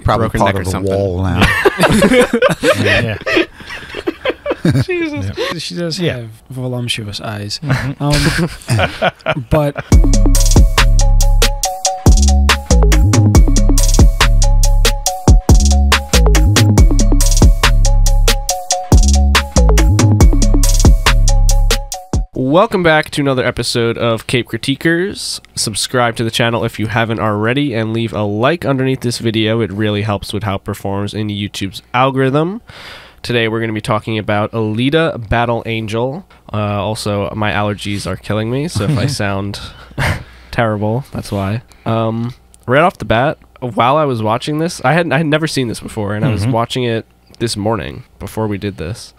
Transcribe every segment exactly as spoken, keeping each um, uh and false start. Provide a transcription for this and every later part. probably broken part neck of or the something. Wall now. Yeah. Yeah, yeah. Jesus. Yeah. She does yeah. have voluptuous eyes. Mm-hmm. um, but... Welcome back to another episode of Caped Critiquers. Subscribe to the channel if you haven't already and leave a like underneath this video. It really helps with how it performs in YouTube's algorithm. Today we're going to be talking about Alita Battle Angel. Uh, also, my allergies are killing me, so if I sound terrible, that's why. Um, right off the bat, while I was watching this, I had, I had never seen this before, and mm-hmm. I was watching it this morning before we did this.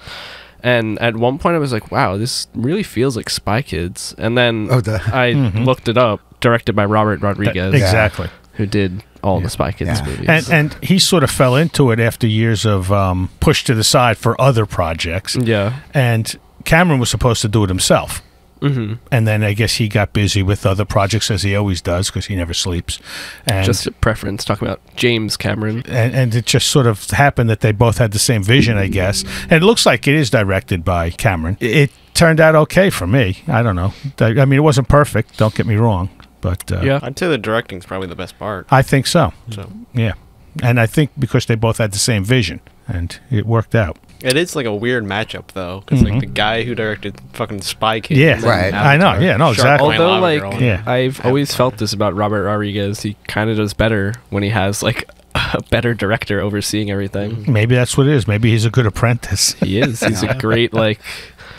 And at one point I was like, wow, this really feels like Spy Kids. And then oh, the, I mm-hmm. looked it up, directed by Robert Rodriguez. That, exactly. Who did all yeah. the Spy Kids yeah. movies. And, and he sort of fell into it after years of um, push to the side for other projects. Yeah. And Cameron was supposed to do it himself. Mm-hmm. And then I guess he got busy with other projects, as he always does, because he never sleeps. And just a preference, talking about James Cameron. And, and it just sort of happened that they both had the same vision, I guess. And it looks like it is directed by Cameron. It turned out okay for me. I don't know. I mean, it wasn't perfect, don't get me wrong. But uh, yeah. I'd say the directing's probably the best part. I think so. so. Yeah. And I think because they both had the same vision, and it worked out. It is like a weird matchup though, because mm-hmm. like the guy who directed fucking Spy Kids, yeah, right. Avatar. I know, yeah, no, exactly. Shark Although like, girl. yeah, I've Avatar. always felt this about Robert Rodriguez. He kind of does better when he has like a better director overseeing everything. Maybe that's what it is. Maybe he's a good apprentice. He is. He's a great like.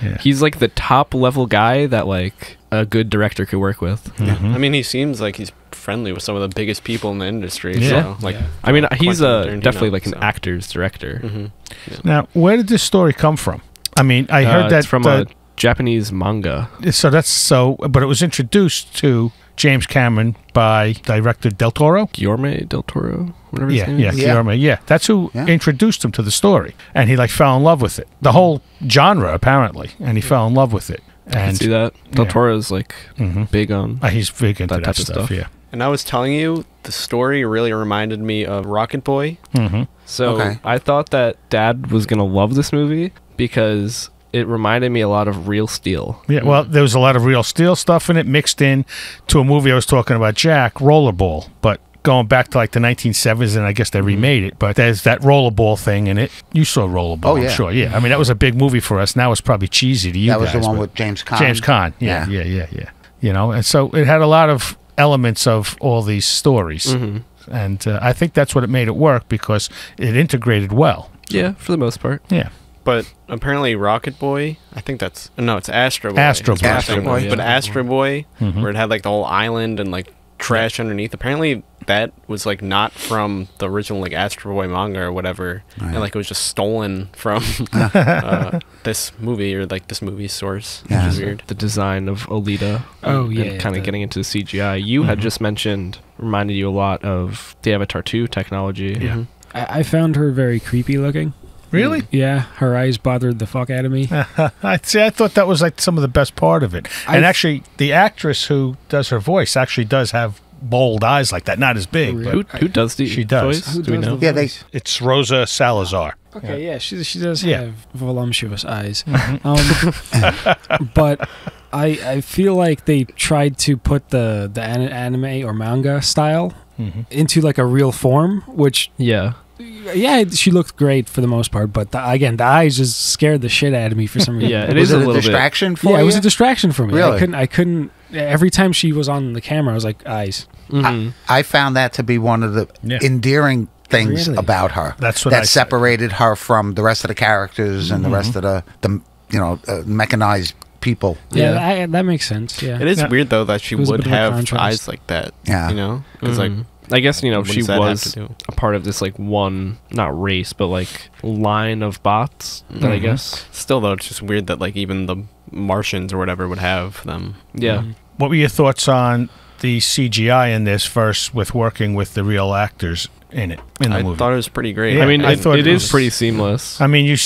Yeah. He's like the top level guy that like a good director could work with. Mm-hmm. I mean, he seems like he's friendly with some of the biggest people in the industry. Yeah. So, like, yeah. I mean, he's a, definitely like an actor's director. Mm-hmm. Yeah. Now, where did this story come from? I mean, I heard uh, that it's from uh, a Japanese manga. So that's so, but it was introduced to James Cameron by director Del Toro. Guillermo Del Toro, whatever his yeah, name yeah, is. Yeah, Guillermo, yeah. That's who yeah. introduced him to the story. And he like fell in love with it. The whole genre, apparently. And he yeah. fell in love with it. And I can see that. Del yeah. Toro is like mm-hmm. big on uh, he's big into that, that type of stuff, stuff. yeah. And I was telling you, the story really reminded me of Rocket Boy. Mm-hmm. So okay. I thought that Dad was going to love this movie because it reminded me a lot of Real Steel. Yeah, well, there was a lot of Real Steel stuff in it mixed in to a movie I was talking about, Jack, Rollerball. But going back to like the nineteen seventies, and I guess they remade it, but there's that Rollerball thing in it. You saw Rollerball, oh, yeah. I'm sure. Yeah, I mean, that was a big movie for us. Now it's probably cheesy to you guys. That was guys, the one with James Caan. James Caan, yeah, yeah, yeah, yeah, yeah. You know, and so it had a lot of elements of all these stories, mm-hmm. and uh, I think that's what it made it work, because it integrated well. Yeah, for the most part. Yeah, but apparently Rocket Boy, I think that's no, it's Astro Boy. Astro Boy, Astro Boy. Yeah. But Astro Boy, mm-hmm. where it had like the whole island and like trash underneath. Apparently that was like not from the original like Astro Boy manga or whatever, right. and like it was just stolen from uh, this movie or like this movie source, yeah. which is weird. The design of Alita, oh and, yeah, and kind of getting into the C G I. You mm-hmm. had just mentioned reminded you a lot of the Avatar two technology. Yeah, mm-hmm. I, I found her very creepy looking. Really? Yeah, her eyes bothered the fuck out of me. See, I thought that was like some of the best part of it. And I actually, the actress who does her voice actually does have bold eyes like that. Not as big. Really? But who, who does the she does. Voice? Who Do does we know? The yeah, they, it's Rosa Salazar. Okay, yeah, yeah she, she does yeah. have voluptuous eyes. Mm-hmm. um, but I, I feel like they tried to put the, the anime or manga style mm-hmm. into like a real form, which... Yeah. Yeah, she looked great for the most part, but the, again, the eyes just scared the shit out of me for some reason. Yeah, it was is it a little distraction bit. For yeah, you? It was a distraction for me. Really? I couldn't. I couldn't. Every time she was on the camera, I was like, eyes. Mm-hmm. I, I found that to be one of the yeah. endearing things really? About her. That's what that I separated said. Her from the rest of the characters and mm-hmm. the rest of the the you know uh, mechanized people. Yeah, yeah. I, that makes sense. Yeah, it is yeah. weird though that she would have eyes like that. Yeah, you know, because mm-hmm. like. I guess, you know, what she was a part of this, like, one, not race, but, like, line of bots, mm-hmm. I guess. Still, though, it's just weird that, like, even the Martians or whatever would have them. Yeah. Mm-hmm. What were your thoughts on the C G I in this versus with working with the real actors in it, in the I movie? I thought it was pretty great. Yeah, I mean, I it, thought it, it is pretty seamless. I mean, you,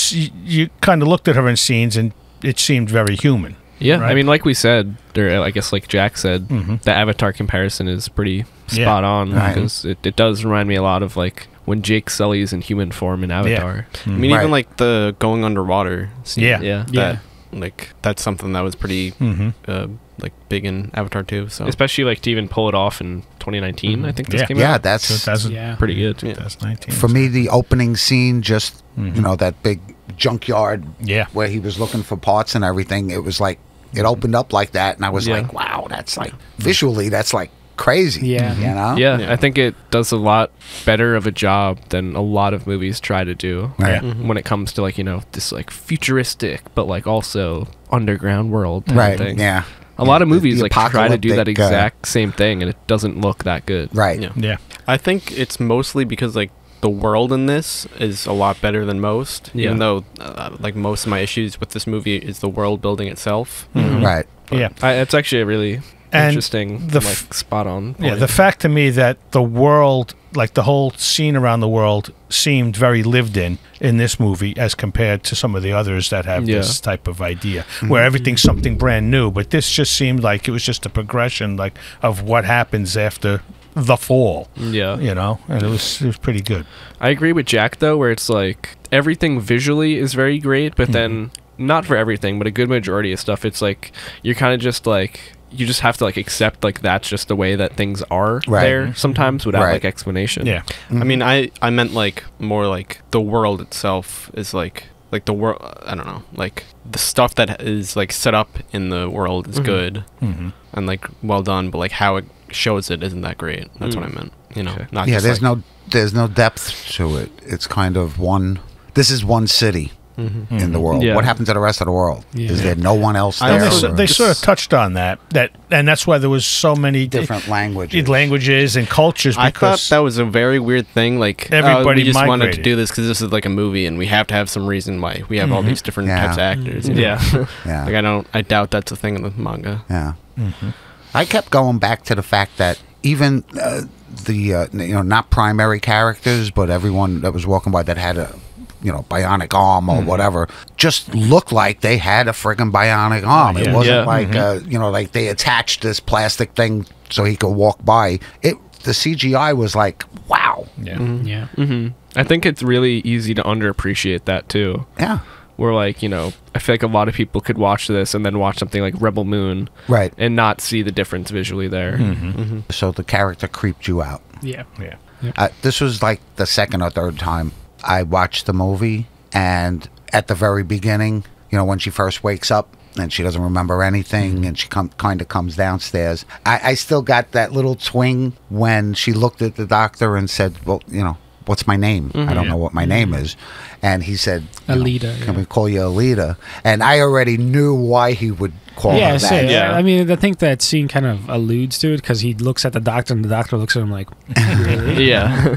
you kind of looked at her in scenes, and it seemed very human. Yeah, right? I mean, like we said, or I guess like Jack said, mm-hmm. the Avatar comparison is pretty spot yeah. on, because right. it, it does remind me a lot of like when Jake Sully is in human form in Avatar. Yeah. Mm. I mean, right. even like the going underwater scene, yeah. Yeah. yeah. That, like, that's something that was pretty mm-hmm. uh, like big in Avatar two. So especially like to even pull it off in twenty nineteen, mm-hmm. I think this yeah. came yeah, out. That's, so that's yeah, that's pretty good. twenty nineteen. For me, the opening scene, just, mm-hmm. you know, that big junkyard yeah. where he was looking for parts and everything, it was like, it opened up like that, and I was yeah. like, wow, that's like, visually, that's like crazy. Yeah. You know? Yeah, yeah, I think it does a lot better of a job than a lot of movies try to do yeah. when it comes to, like, you know, this, like, futuristic, but, like, also underground world type right. thing. Yeah. A lot of movies, like, try to do that exact uh, same thing, and it doesn't look that good. Right. Yeah. yeah. I think it's mostly because, like, the world in this is a lot better than most, yeah. even though uh, like most of my issues with this movie is the world building itself. Mm-hmm. Right. But yeah. I, it's actually a really and interesting, the like spot on point. Yeah. The fact to me that the world, like the whole scene around the world seemed very lived in in this movie as compared to some of the others that have yeah. this type of idea mm-hmm. where everything's something brand new, but this just seemed like it was just a progression like of what happens after the fall, yeah, you know, and it was it was pretty good. I agree with Jack though, where it's like everything visually is very great, but mm-hmm. then not for everything, but a good majority of stuff, it's like you're kind of just like you just have to like accept like that's just the way that things are right. there sometimes without right. like explanation. Yeah, mm-hmm. I mean, I I meant like more like the world itself is like like the world. I don't know, like the stuff that is like set up in the world is mm-hmm. good mm-hmm. and like well done, but like how it shows it isn't that great. That's mm. what I meant, you know. Okay. Not yeah, just there's like no there's no depth to it. It's kind of one. This is one city mm-hmm. in the world. Yeah. What happened to the rest of the world? Yeah. Is there no one else there? They, so, they sort of touched on that. That and that's why there was so many different it, languages, languages and cultures. I thought that was a very weird thing. Like everybody oh, we just migrated. wanted to do this because this is like a movie, and we have to have some reason why we have mm-hmm. all these different yeah. types of actors. You know? Yeah, yeah. Like I don't. I doubt that's a thing in the manga. Yeah. Mm-hmm. I kept going back to the fact that even uh, the, uh, you know, not primary characters, but everyone that was walking by that had a, you know, bionic arm or mm-hmm. whatever, just looked like they had a friggin' bionic arm. Yeah. It wasn't yeah. like, mm-hmm. uh, you know, like they attached this plastic thing so he could walk by. It The C G I was like, wow. Yeah. Mm-hmm. yeah. Mm-hmm. I think it's really easy to underappreciate that, too. Yeah. Where, like, you know, I feel like a lot of people could watch this and then watch something like Rebel Moon right. and not see the difference visually there. Mm-hmm. Mm-hmm. So the character creeped you out. Yeah. yeah. yeah. Uh, this was like the second or third time I watched the movie. And at the very beginning, you know, when she first wakes up and she doesn't remember anything mm-hmm. and she come, kind of comes downstairs, I, I still got that little twinge when she looked at the doctor and said, well, you know, what's my name? Mm-hmm. I don't know what my name is. And he said, Alita. Know, can yeah. we call you Alita? And I already knew why he would call yeah, her that. So, yeah, I mean, I think that scene kind of alludes to it because he looks at the doctor and the doctor looks at him like, really? yeah.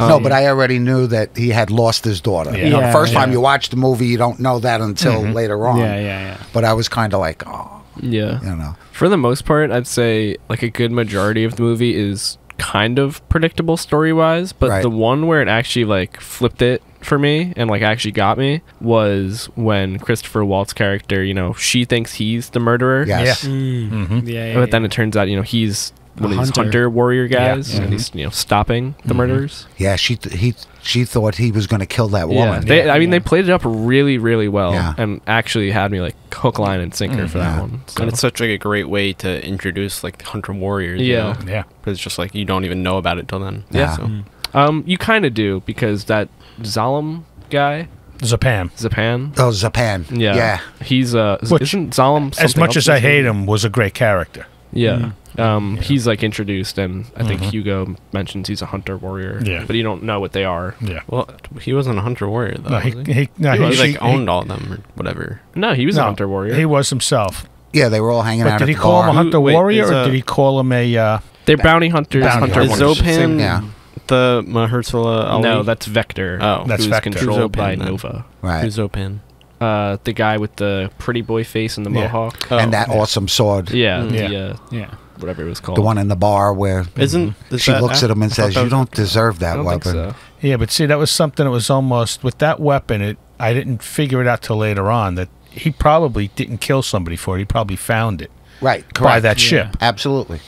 Um, no, but I already knew that he had lost his daughter. Yeah. You know, the first yeah. time you watch the movie, you don't know that until mm-hmm. later on. Yeah, yeah, yeah. But I was kind of like, oh. Yeah. You know. For the most part, I'd say like a good majority of the movie is kind of predictable story-wise, but right. the one where it actually like flipped it for me and like actually got me was when Christopher Waltz character, you know, she thinks he's the murderer. Yes. Yeah. Mm. Mm-hmm. yeah, yeah. But then it turns out, you know, he's one of these hunter. hunter warrior guys, yeah. mm-hmm. and he's, you know, stopping the mm-hmm. murderers. Yeah, she th he she thought he was going to kill that woman. Yeah. They, yeah. I mean, yeah. they played it up really, really well, yeah. and actually had me like hook, line, and sinker mm-hmm. for that yeah. one. So. And it's such like a great way to introduce like hunter warriors. Yeah, you know? yeah. Because it's just like you don't even know about it till then. Yeah. yeah so. mm-hmm. Um, you kind of do because that Zalem guy. Zapan. Zapan. Oh, Zapan. Yeah. Yeah. He's uh. Which, isn't Zalem? As much as I hate him, was a great character. Yeah. Mm-hmm. Um, yeah. He's like introduced, and I think mm-hmm. Hugo mentions he's a hunter warrior. Yeah. But you don't know what they are. Yeah. Well, he wasn't a hunter warrior though. No, he, was he? He, no, he, he was, like he, owned he, all of them or whatever. No, he was no, a hunter warrior. He was himself. Yeah, they were all hanging but out. Did at he the call bar. him a hunter Who, wait, warrior, or a, did he call him a? Uh, they're bounty hunters. Bounty hunter hunters. Zapan. Yeah. The Mahershala Ali. No, that's Vector. Oh, that's who's Vector. Controlled Zapan, by then. Nova. Right. Who's Zapan? Uh, the guy with the pretty boy face and the yeah. mohawk, oh, and that yeah. awesome sword. Yeah. Yeah. Yeah. Whatever it was called. The one in the bar where Isn't, is she looks at him and says, you don't deserve that don't weapon. So. Yeah, but see, that was something that was almost, with that weapon, it I didn't figure it out till later on, that he probably didn't kill somebody for it. He probably found it. Right, correct. By that yeah. ship. Absolutely.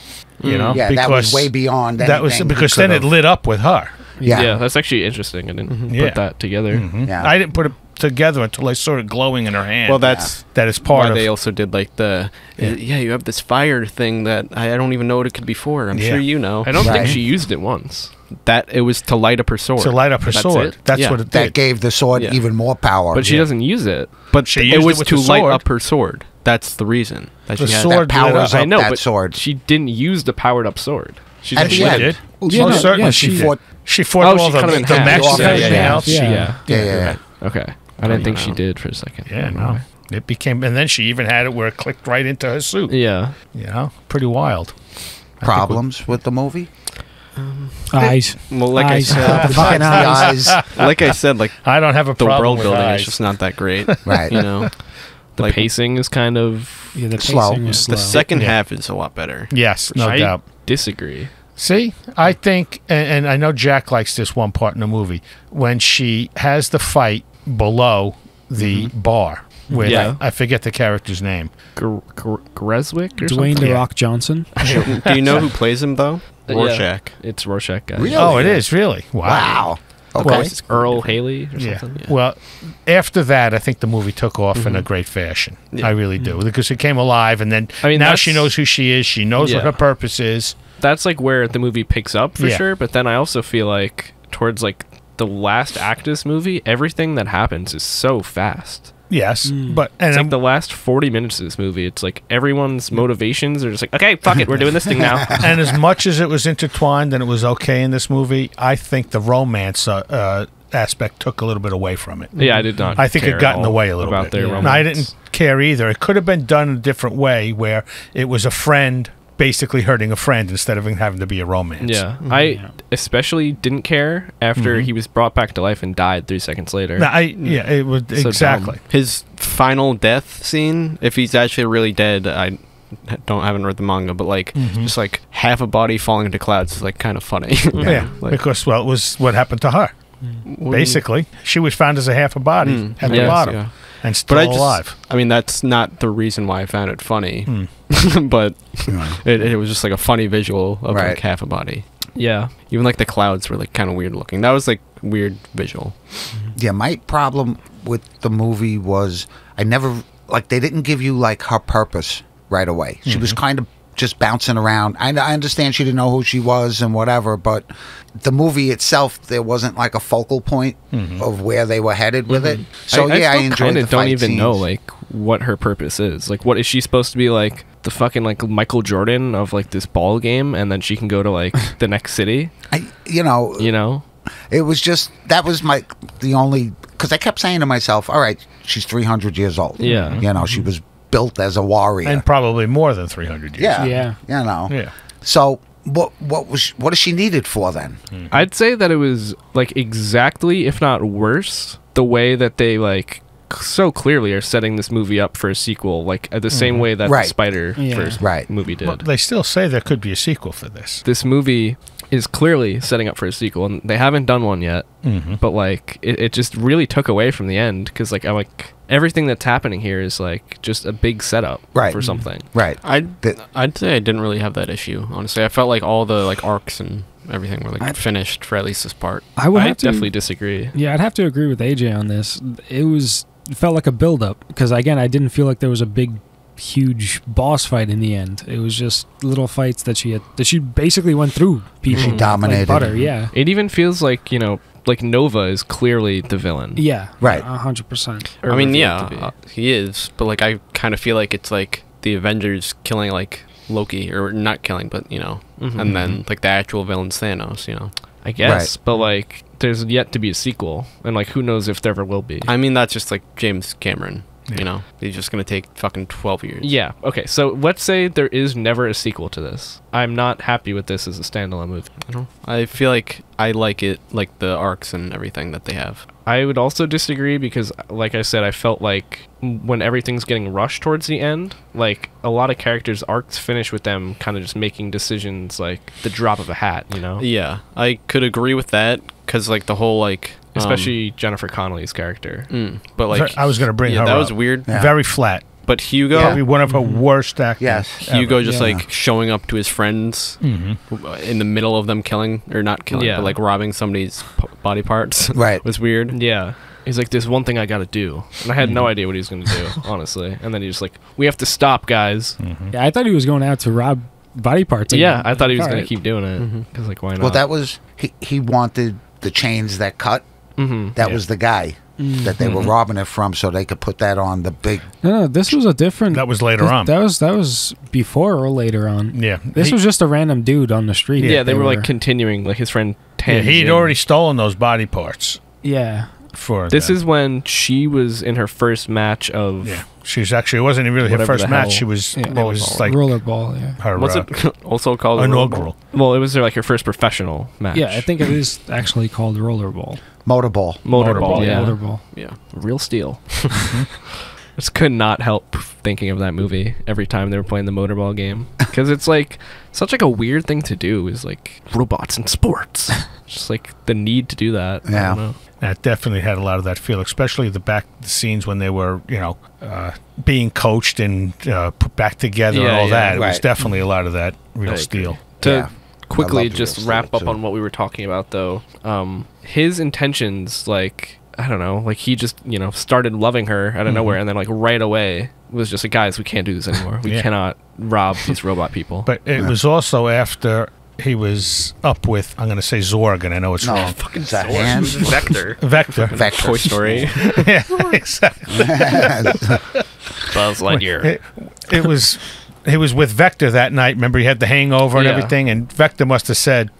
You know? Yeah, because that was way beyond anything. That was, because then it lit up with her. Yeah. Yeah, that's actually interesting. I didn't mm-hmm. put yeah. that together. Mm-hmm. yeah. I didn't put it together until I saw it glowing in her hand. Well, that's... Yeah. That is part Why of... they also did, like, the... Yeah. yeah, you have this fire thing that I don't even know what it could be for. I'm yeah. sure you know. I don't right. think she used it once. That it was to light up her sword. To light up her that's sword. It. That's yeah. what it did. That gave the sword yeah. even more power. But she yeah. doesn't use it. But she it was it to light up her sword. That's the reason. That the she sword that powers up I know, that but sword. She didn't use the powered up sword. She did. She did. Yeah, no, yeah, she, she fought. She fought oh, all she the, the, the matches. Yeah, yeah, yeah. Yeah. Yeah. yeah, yeah, yeah. Okay, I didn't think know. she did for a second. Yeah, no, no. It became, and then she even had it where it clicked right into her suit. Yeah, you know, pretty wild. Problems with the movie? Um, eyes. Well, like eyes. I said, fucking eyes. Like I said, like I don't have a problem. The world building is just not that great, right? You know. The like, pacing is kind of yeah, the slow. Is slow. The second yeah. half is a lot better. Yes, no I doubt. Disagree. See, I think, and, and I know Jack likes this one part in the movie, when she has the fight below the mm-hmm. bar with, yeah. I, I forget the character's name. Gr Gr Greswick or Dwayne something? Dwayne The Rock Johnson. Do you know who plays him, though? Rorschach. Yeah, it's Rorschach guy. Really? Oh, it yeah. is, really? Wow. Wow. Okay. Well, it's Earl Haley or yeah. something. Yeah. Well, after that, I think the movie took off mm-hmm. in a great fashion. Yeah. I really do. Mm-hmm. Because it came alive, and then I mean, now she knows who she is. She knows yeah. what her purpose is. That's like where the movie picks up for yeah. sure. But then I also feel like towards like the last act of this movie, everything that happens is so fast. Yes, mm. but and it's like I'm, the last forty minutes of this movie. It's like everyone's motivations are just like, okay, fuck it, we're doing this thing now. And as much as it was intertwined and it was okay in this movie, I think the romance uh, uh, aspect took a little bit away from it. Yeah, I did not. I think care it got in the way a little about bit. Their yeah. romance. And I didn't care either. It could have been done in a different way, where it was a friend basically hurting a friend instead of having to be a romance. Yeah, mm-hmm. I especially didn't care after mm-hmm. he was brought back to life and died three seconds later. No, I yeah, it was so exactly dumb. His final death scene. If he's actually really dead, I don't I haven't read the manga, but like mm-hmm. just like half a body falling into clouds is like kind of funny. yeah, yeah like, because well, it was what happened to her. Mm. Basically, she was found as a half a body mm. at yes, the bottom. Yeah. And still but I alive. Just, I mean, that's not the reason why I found it funny, mm. but it, it was just like a funny visual of right. like half a body. Yeah. Even like the clouds were like kind of weird looking. That was like weird visual. Yeah, my problem with the movie was I never, like they didn't give you like her purpose right away. She mm-hmm. was kind of just bouncing around. I, I understand she didn't know who she was and whatever, but the movie itself, there wasn't like a focal point mm-hmm. of where they were headed with mm-hmm. it. So I, yeah, I, I enjoyed the fight don't even scenes. Know like what her purpose is. Like, what is she supposed to be like? The fucking like Michael Jordan of like this ball game, and then she can go to like the next city. I, you know, you know, it was just that was my the only because I kept saying to myself, all right, she's three hundred years old. Yeah, you know, she was. Built as a warrior, and probably more than three hundred years. Yeah, yeah, you know. Yeah. So what? What was? What is she needed for then? Mm. I'd say that it was like exactly, if not worse, the way that they like so clearly are setting this movie up for a sequel, like the mm. same way that right. the Spider yeah. first right. movie did. Well, they still say there could be a sequel for this. This movie is clearly setting up for a sequel, and they haven't done one yet. Mm-hmm. But like, it, it just really took away from the end because like I'm like. Everything that's happening here is like just a big setup right. for something. Right. I'd I'd say I didn't really have that issue. Honestly, I felt like all the like arcs and everything were like I'd, finished for at least this part. I would I have definitely to, disagree. Yeah, I'd have to agree with A J on this. It was it felt like a build up because again, I didn't feel like there was a big, huge boss fight in the end. It was just little fights that she had that she basically went through people. She dominated. Like butter. Yeah. It even feels like you know. Like, Nova is clearly the villain. Yeah. Right. one hundred percent. I mean, yeah, uh, he is. But, like, I kind of feel like it's, like, the Avengers killing, like, Loki. Or not killing, but, you know. Mm-hmm. And then, like, the actual villain's Thanos, you know. I guess. Right. But, like, there's yet to be a sequel. And, like, who knows if there ever will be. I mean, that's just, like, James Cameron. Yeah. You know? He's just going to take fucking twelve years. Yeah. Okay, so let's say there is never a sequel to this. I'm not happy with this as a standalone movie. I don't. I feel like... I like it, like the arcs and everything that they have. I would also disagree because, like I said, I felt like when everything's getting rushed towards the end, like a lot of characters' arcs finish with them kind of just making decisions like the drop of a hat, you know? Yeah, I could agree with that because, like, the whole, like... Especially um, Jennifer Connelly's character. Mm, but, like... I was going to bring yeah, her that up. That was weird. Yeah. Very flat. But Hugo, yeah. one of her worst actors. Yes, Hugo ever. just yeah. like showing up to his friends mm-hmm. in the middle of them killing or not killing, yeah. but like robbing somebody's p body parts. Right, was weird. Yeah, he's like, "There's one thing I got to do," and I had mm-hmm. no idea what he was going to do, honestly. And then he's just like, "We have to stop, guys." Mm-hmm. Yeah, I thought he was going out to rob body parts. Yeah, I thought he was going to keep doing it because mm-hmm. like, why not? Well, that was he. He wanted the chains that cut. Mm-hmm. That yeah. was the guy. Mm. That they were mm-hmm. robbing it from, so they could put that on the big. No, no, this was a different. That was later this, on. That was that was before or later on. Yeah, this he, was just a random dude on the street. Yeah, they, they were, were like continuing, like his friend. Tan yeah, he had already stolen those body parts. Yeah. For this them. is when she was in her first match of. Yeah, she was actually. It wasn't really her first match. She was. Yeah, well, it was ball. like rollerball. Yeah. Her, What's uh, it also called? Inaugural. Well, it was like her first professional match. Yeah, I think it is actually called rollerball. Motorball. Motorball, Motorball, yeah. Motorball. Yeah. Real Steel. Just could not help thinking of that movie every time they were playing the Motorball game. Because it's like such like a weird thing to do is like robots and sports. Just like the need to do that. Yeah. I don't know. That definitely had a lot of that feel, especially the back the scenes when they were, you know, uh, being coached and uh, put back together yeah, and all yeah, that. Right. It was definitely a lot of that Real like, Steel. To yeah. quickly just wrap up too. on what we were talking about, though. Um, his intentions, like, I don't know, like he just, you know, started loving her out of mm-hmm. nowhere, and then like right away was just like, guys, we can't do this anymore. We yeah. cannot rob these robot people. But it yeah. was also after he was up with, I'm going to say Zorg, and I know it's no, wrong. fucking Zapan. Vector. Vector. Vector. Toy Story. yeah, exactly. Buzz Lightyear. It, it was... He was with Vector that night. Remember, he had the hangover and yeah. everything, and Vector must have said,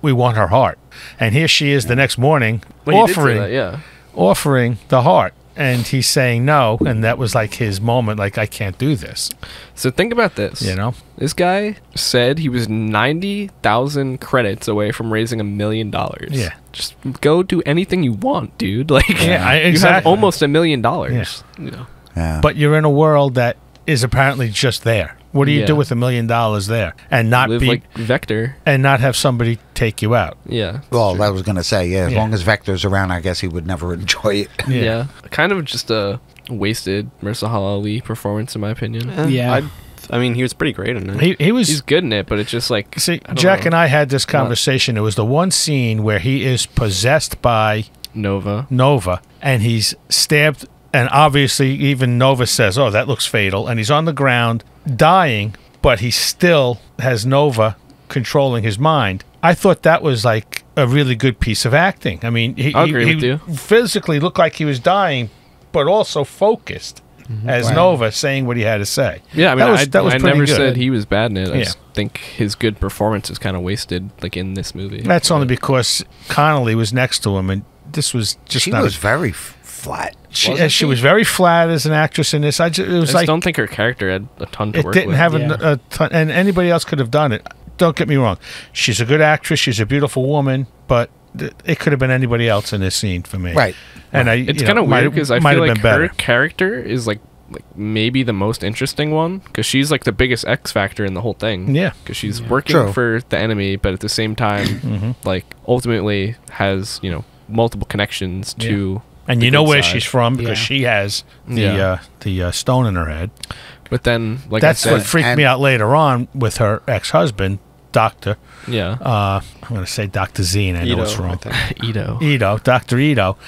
"We want her heart." And here she is the next morning well, offering, that, yeah. offering the heart, and he's saying no. And that was like his moment, like, "I can't do this." So think about this. You know, this guy said he was ninety thousand credits away from raising a million dollars. Yeah, just go do anything you want, dude. Like, yeah, I, exactly. you have almost a million dollars. Yeah. You know? yeah. But you're in a world that is apparently just there. What do you yeah. do with a million dollars there and not Live be like Vector and not have somebody take you out? Yeah. Well, true. I was gonna say yeah. As yeah. long as Vector's around, I guess he would never enjoy it. Yeah. yeah. Kind of just a wasted Mahershala Ali performance, in my opinion. Yeah. yeah. I, I mean, he was pretty great in it. He, he was. He's good in it, but it's just like. See, Jack know. and I had this conversation. Not, it was the one scene where he is possessed by Nova. Nova, and he's stabbed. And obviously, even Nova says, "Oh, that looks fatal." And he's on the ground, dying, but he still has Nova controlling his mind. I thought that was like a really good piece of acting. I mean, he, I agree he, with he you. physically looked like he was dying, but also focused mm-hmm. as wow. Nova, saying what he had to say. Yeah, I mean, that was, I, that was I never good. said he was bad in it. I yeah. just think his good performance is kind of wasted, like in this movie. That's but only because Connelly was next to him, and this was just she not was a, very flat. She, she was very flat as an actress in this. I just, it was I just like, don't think her character had a ton to work with. It didn't have yeah. a, a ton, and anybody else could have done it. Don't get me wrong. She's a good actress. She's a beautiful woman, but th it could have been anybody else in this scene for me. Right. And right. I, it's kind of weird because I feel like her better. character is like, like maybe the most interesting one because she's like the biggest X factor in the whole thing. Yeah. Because she's yeah. working True. for the enemy, but at the same time, mm-hmm. like ultimately has, you know, multiple connections yeah. to... And you know where side. she's from because yeah. she has the yeah. uh, the uh, stone in her head. But then, like that's I said, what freaked me out later on with her ex-husband, Doctor. Yeah, uh, I'm going to say Doctor Z, and I Ido, know it's wrong. Ido, Ido, Doctor Ido.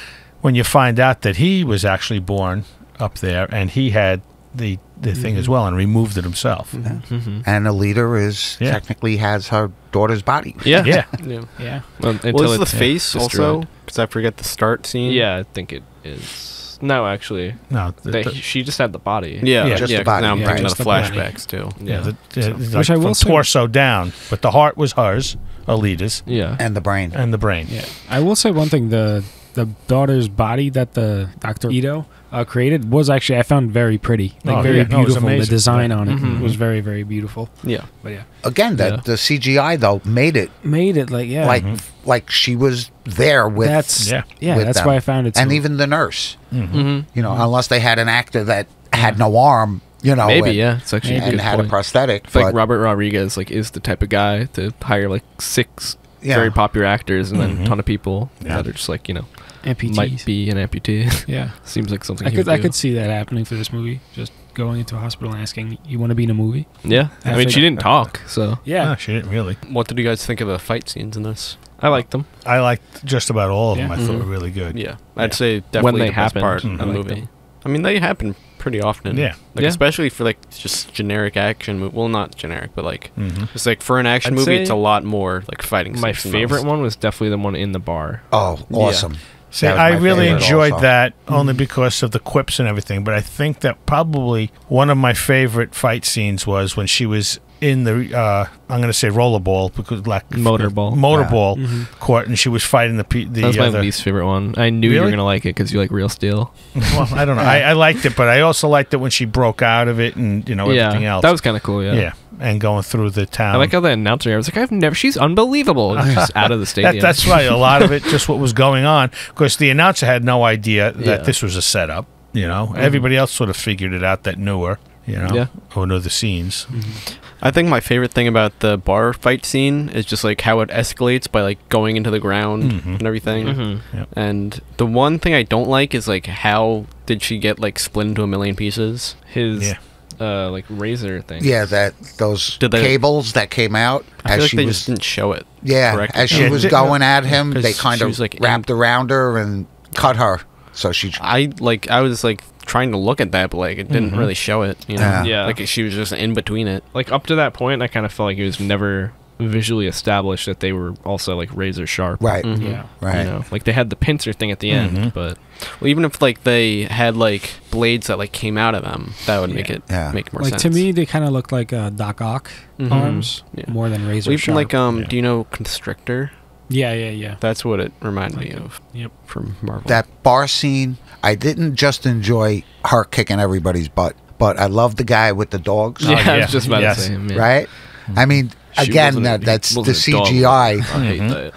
When you find out that he was actually born up there and he had the the mm-hmm. thing as well and removed it himself, yeah. mm-hmm. and the leader is yeah. technically has her daughter's body. Yeah, yeah, yeah. yeah. Well, until well, it's, it's the yeah. face also. Because I forget the start scene. Yeah, I think it is. No, actually, no. The, they, the, she just had the body. Yeah, yeah just yeah, the body. Now I'm thinking of flashbacks too. Yeah, yeah the, so. Like which I will say, torso down, but the heart was hers, Alita's. Yeah, and the brain, and the brain. Yeah, I will say one thing: the the daughter's body that the Doctor Ido uh, created was actually I found very pretty, like oh, very yeah. beautiful. No, the design yeah. on it mm-hmm. was very, very beautiful. Yeah, but yeah. Again, that yeah. the C G I though made it made it like yeah like mm-hmm. like she was there with that's yeah yeah that's them. why I found it so and even the nurse mm-hmm. you know mm-hmm. unless they had an actor that had no arm you know maybe and, yeah it's actually and, a good and had point. a prosthetic it's like Robert Rodriguez like is the type of guy to hire like six yeah. very popular actors and mm-hmm. then a ton of people yeah. that are just like you know amputees. might be an amputee yeah seems like something I could I could see that happening for this movie just going into a hospital and asking, you want to be in a movie? Yeah. Halfway I mean, she didn't talk, so. Yeah. No, she didn't really. What did you guys think of the fight scenes in this? I liked them. I liked just about all of yeah. them. I mm-hmm. thought were really good. Yeah. I'd yeah. say definitely when they the happened, best part mm-hmm. of the movie. Them. I mean, they happen pretty often. Yeah. Like, yeah. especially for, like, just generic action movie. Well, not generic, but, like, mm-hmm. it's like for an action I'd movie, it's a lot more, like, fighting My favorite most. one was definitely the one in the bar. Oh, awesome. Yeah. See, I really enjoyed also. that only because of the quips and everything, but I think that probably one of my favorite fight scenes was when she was in the, uh, I'm going to say rollerball, because like Motorball. Motorball yeah. court, and she was fighting the... Pe the That's my other. least favorite one. I knew really? you were going to like it because you like Real Steel. Well, I don't know. I, I liked it, but I also liked it when she broke out of it and, you know, everything yeah, else. That was kind of cool, yeah. Yeah. And going through the town. I like how the announcer, I was like, I've never, she's unbelievable. And just out of the stadium. that, that's right. A lot of it, just what was going on. Because the announcer had no idea that yeah. this was a setup, you know. Mm-hmm. Everybody else sort of figured it out that knew her, you know, yeah. or knew the scenes. Mm-hmm. I think my favorite thing about the bar fight scene is just, like, how it escalates by, like, going into the ground mm-hmm. and everything. Mm-hmm. yep. And the one thing I don't like is, like, how did she get, like, split into a million pieces? His... Yeah. Uh, like razor thing. Yeah, that those they, cables that came out. I as feel like she they was, just didn't show it. Yeah, correctly. as she yeah, was going no, at him, they kind of like wrapped in, around her and cut her. So she. I like. I was like trying to look at that, but like it didn't mm-hmm. really show it. You know, yeah. yeah. Like she was just in between it. Like up to that point, I kind of felt like it was never visually established that they were also like razor sharp. Right. Mm-hmm. Yeah. Right. You know, like they had the pincer thing at the mm-hmm. end, but. Well, even if like they had like blades that like came out of them, that would make yeah. it yeah. make more like, sense. Like to me, they kind of look like uh, Doc Ock mm-hmm. arms yeah. more than razor. Well, even sharp. like um, yeah. do you know Constrictor? Yeah, yeah, yeah. That's what it reminded like me of. Yep, from Marvel. That bar scene, I didn't just enjoy her kicking everybody's butt, but I loved the guy with the dogs. Oh, yeah, yeah. I was just about yes. to say him. Yeah. Right? Mm-hmm. I mean, she again, that, that's the C G I. I hate mm-hmm. that.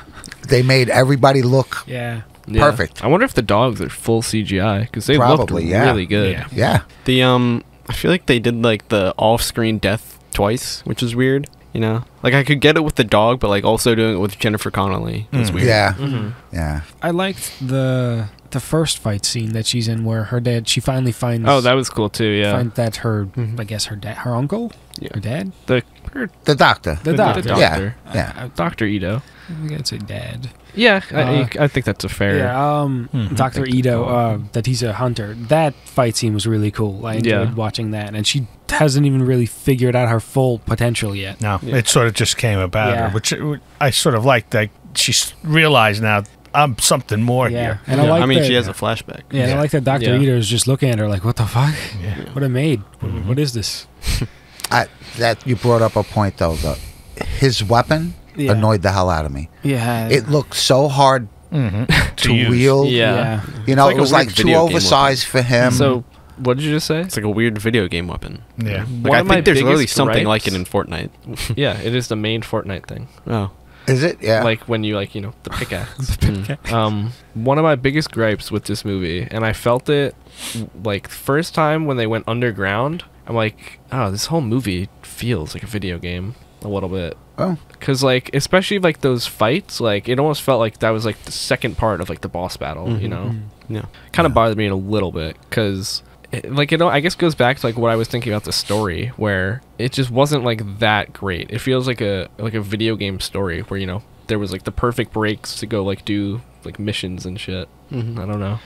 They made everybody look. Yeah. Yeah. Perfect. I wonder if the dogs are full C G I because they Probably, looked yeah. really good. Yeah. yeah. The um, I feel like they did like the off-screen death twice, which is weird. You know, like I could get it with the dog, but like also doing it with Jennifer Connelly is mm. weird. Yeah. Mm-hmm. Yeah. I liked the the first fight scene that she's in where her dad she finally finds. Oh, that was cool too. Yeah. Find that her mm-hmm. I guess her dad her uncle yeah. her dad the her, the doctor the doctor, the doctor. yeah yeah uh, Doctor Ido. I think I'd say dad. Yeah, uh, I, I think that's a fair... Yeah, um, mm-hmm. Doctor Ido, uh, that he's a hunter. That fight scene was really cool. I enjoyed yeah. watching that. And she hasn't even really figured out her full potential yet. No, yeah. it sort of just came about yeah. her, which I sort of liked. Like, she's realized now, I'm something more yeah. here. And yeah. I, like I mean, that, she has a flashback. Yeah, yeah. I like that Doctor Yeah. Ido is just looking at her like, what the fuck? Yeah. What a maid. Mm-hmm. What is this? I, that You brought up a point, though. The, his weapon... Yeah. annoyed the hell out of me. Yeah, it looked so hard mm-hmm. to, to wield. Yeah, you know, like it was like too oversized for him. So, what did you just say? It's like a weird video game weapon. Yeah, like, I think there's really something like it in Fortnite. Yeah, it is the main Fortnite thing. Oh, is it? Yeah, like when you like you know the pickaxe. mm. Um, one of my biggest gripes with this movie, and I felt it like first time when they went underground. I'm like, oh, this whole movie feels like a video game a little bit. Oh. Cause like especially like those fights, like it almost felt like that was like the second part of like the boss battle, mm-hmm. you know? Yeah, kind of yeah. bothered me a little bit, cause it, like you know I guess goes back to like what I was thinking about the story, where it just wasn't like that great. It feels like a like a video game story where you know there was like the perfect breaks to go like do like missions and shit. Mm-hmm. I don't know.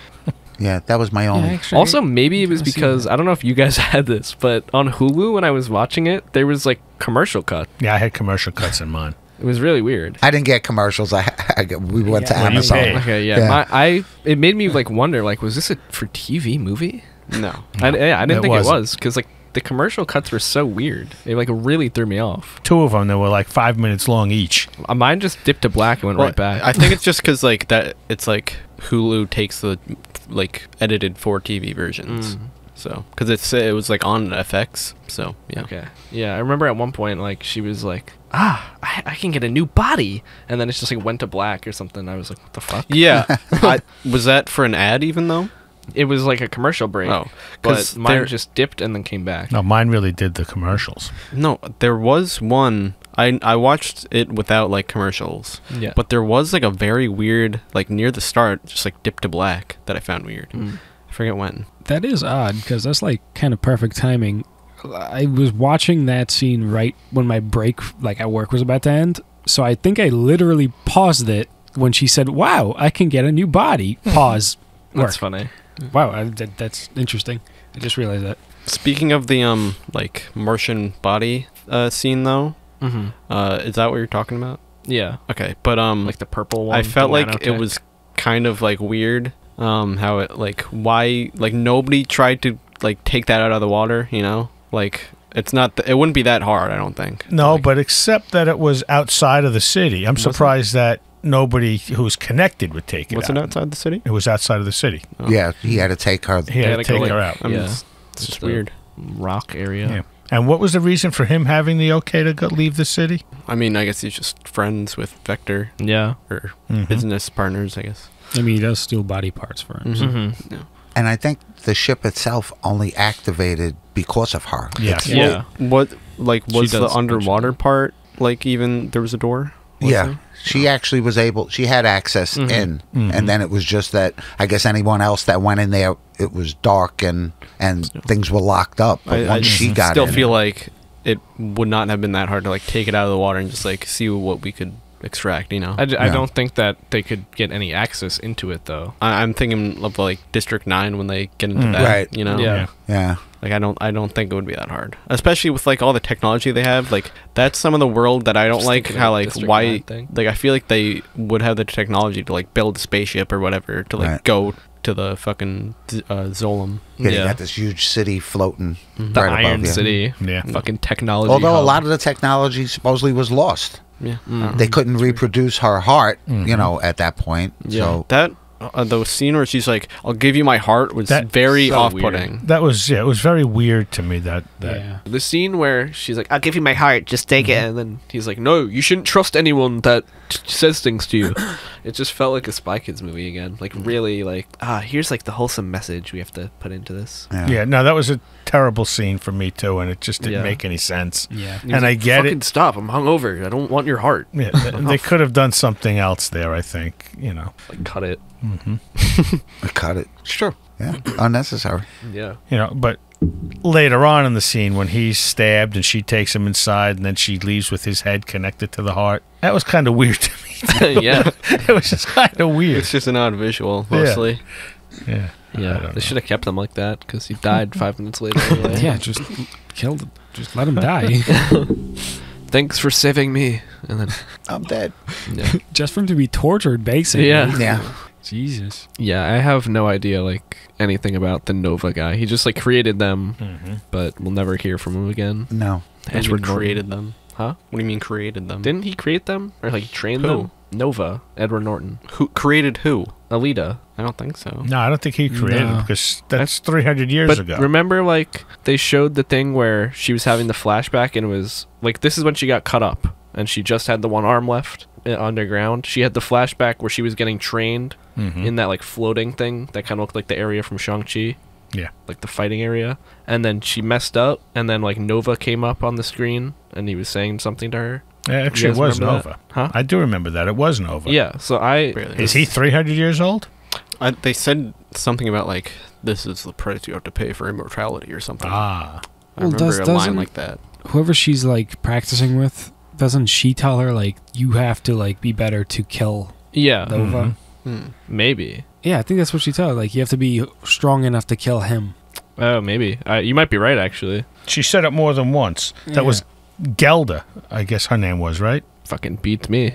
Yeah, that was my only. Yeah, actually, also, maybe it was because I don't know if you guys had this, but on Hulu when I was watching it, there was like commercial cut. Yeah, I had commercial cuts in mine. It was really weird. I didn't get commercials. I, I we went yeah. to Amazon. Okay, yeah, yeah. My, I it made me like wonder like was this a for T V movie? No, no I, I didn't it think wasn't. it was because like the commercial cuts were so weird. They like really threw me off. Two of them that were like five minutes long each. Mine just dipped to black and went well, right back. I think it's just because like that it's like Hulu takes the. Like edited for T V versions, mm. so because it's it was like on F X, so yeah. Okay, yeah, I remember at one point like she was like, ah, I, I can get a new body, and then it's just like went to black or something. I was like, what the fuck? Yeah, I, was that for an ad even though? It was like a commercial break. Oh, but mine just dipped and then came back. No, mine really did the commercials. No, there was one. I I watched it without like commercials. Yeah. But there was like a very weird like near the start just like dip to black that I found weird. Mm. I forget when. That is odd, because that's like kind of perfect timing. I was watching that scene right when my break, like at work, was about to end. So I think I literally paused it when she said, wow, I can get a new body. Pause. That's funny. Wow, I, that, that's interesting. I just realized that. Speaking of the um like Martian body uh, scene, though, mm-hmm. uh, is that what you're talking about? Yeah. Okay, but um, like the purple one. I felt like it was kind of like weird. Um, how it like why like nobody tried to like take that out of the water, you know? Like it's not th it wouldn't be that hard, I don't think. No, like, but except that it was outside of the city. I'm surprised it? that nobody who's connected would take it. Was it outside the city? It was outside of the city. Oh. Yeah, he had to take her. He had, had to take like, her out. I mean, yeah, it's, it's just weird. Rock area. Yeah. And what was the reason for him having the okay to go leave the city? I mean, I guess he's just friends with Vector. Yeah, or mm-hmm. business partners, I guess. I mean, he does steal body parts for him. So. Mm-hmm. Yeah. And I think the ship itself only activated because of her. Yes. Yeah. Yeah. What, like, was the underwater part, like, even there was a door? Was yeah. There? She actually was able, she had access mm-hmm. in. Mm-hmm. And then it was just that, I guess, anyone else that went in there, it was dark and, and things were locked up. But I, once I she got still in, feel like it would not have been that hard to, like, take it out of the water and just, like, see what we could extract, you know. I, d I no. don't think that they could get any access into it, though. I I'm thinking of like District nine when they get into mm, that, right. you know. Yeah. Yeah. Like I don't I don't think it would be that hard. Especially with like all the technology they have, like that's some of the world that I don't Just like how like why like I feel like they would have the technology to like build a spaceship or whatever to like right. go to the fucking uh, Zolom. Yeah, yeah, you got this huge city floating. Mm-hmm. right the above Iron you. City. Yeah. Fucking technology. Although hub. a lot of the technology supposedly was lost. Yeah, mm-hmm. They couldn't reproduce her heart, mm-hmm. you know, at that point. Yeah, so that uh, the scene where she's like, "I'll give you my heart" was that, very so off-putting. Weird. That was yeah, it was very weird to me. That that yeah. the scene where she's like, "I'll give you my heart, just take mm-hmm. it," and then he's like, "No, you shouldn't trust anyone that t says things to you." It just felt like a Spy Kids movie again. Like really, like ah, here's like the wholesome message we have to put into this. Yeah, yeah no, that was a terrible scene for me too, and it just didn't yeah. make any sense. Yeah, and, and I like, get it. Stop! I'm hungover. I don't want your heart. Yeah, they could have done something else there. I think you know. Like cut it. Mm-hmm. Cut it. Sure. Yeah. Unnecessary. Yeah. You know, but later on in the scene when he's stabbed and she takes him inside and then she leaves with his head connected to the heart, that was kind of weird to me. Yeah. It was just kind of weird. It's just an odd visual mostly. Yeah. Yeah. Yeah, they should have kept him like that because he died five minutes later. Anyway. Yeah, just killed him. Just let him die. Thanks for saving me. And then I'm dead. Yeah. Just for him to be tortured, basically. Yeah. Yeah. Jesus. Yeah, I have no idea like anything about the Nova guy. He just like created them, mm-hmm. but we'll never hear from him again. No. Edward created them, huh? What do you mean created them? Didn't he create them or like train them? Nova, Edward Norton. Who created who? Alita. I don't think so. No, I don't think he created no. it because that's three hundred years but ago. Remember, like, they showed the thing where she was having the flashback and it was, like, this is when she got cut up and she just had the one arm left underground. She had the flashback where she was getting trained mm-hmm. in that, like, floating thing that kind of looked like the area from Shang-Chi. Yeah. Like, the fighting area. And then she messed up and then, like, Nova came up on the screen and he was saying something to her. Yeah, actually, it was Nova. That? Huh? I do remember that. It was Nova. Yeah, so I... Really? Is he three hundred years old? I, they said something about, like, this is the price you have to pay for immortality or something. Ah. I well, remember does, a line like that. Whoever she's, like, practicing with, doesn't she tell her, like, you have to, like, be better to kill yeah. Nova? Mm-hmm. Mm. Maybe. Yeah, I think that's what she tells her. Like, you have to be strong enough to kill him. Oh, maybe. Uh, you might be right, actually. She said it more than once. That yeah. was... Gelda, I guess her name was, right? Fucking beats me.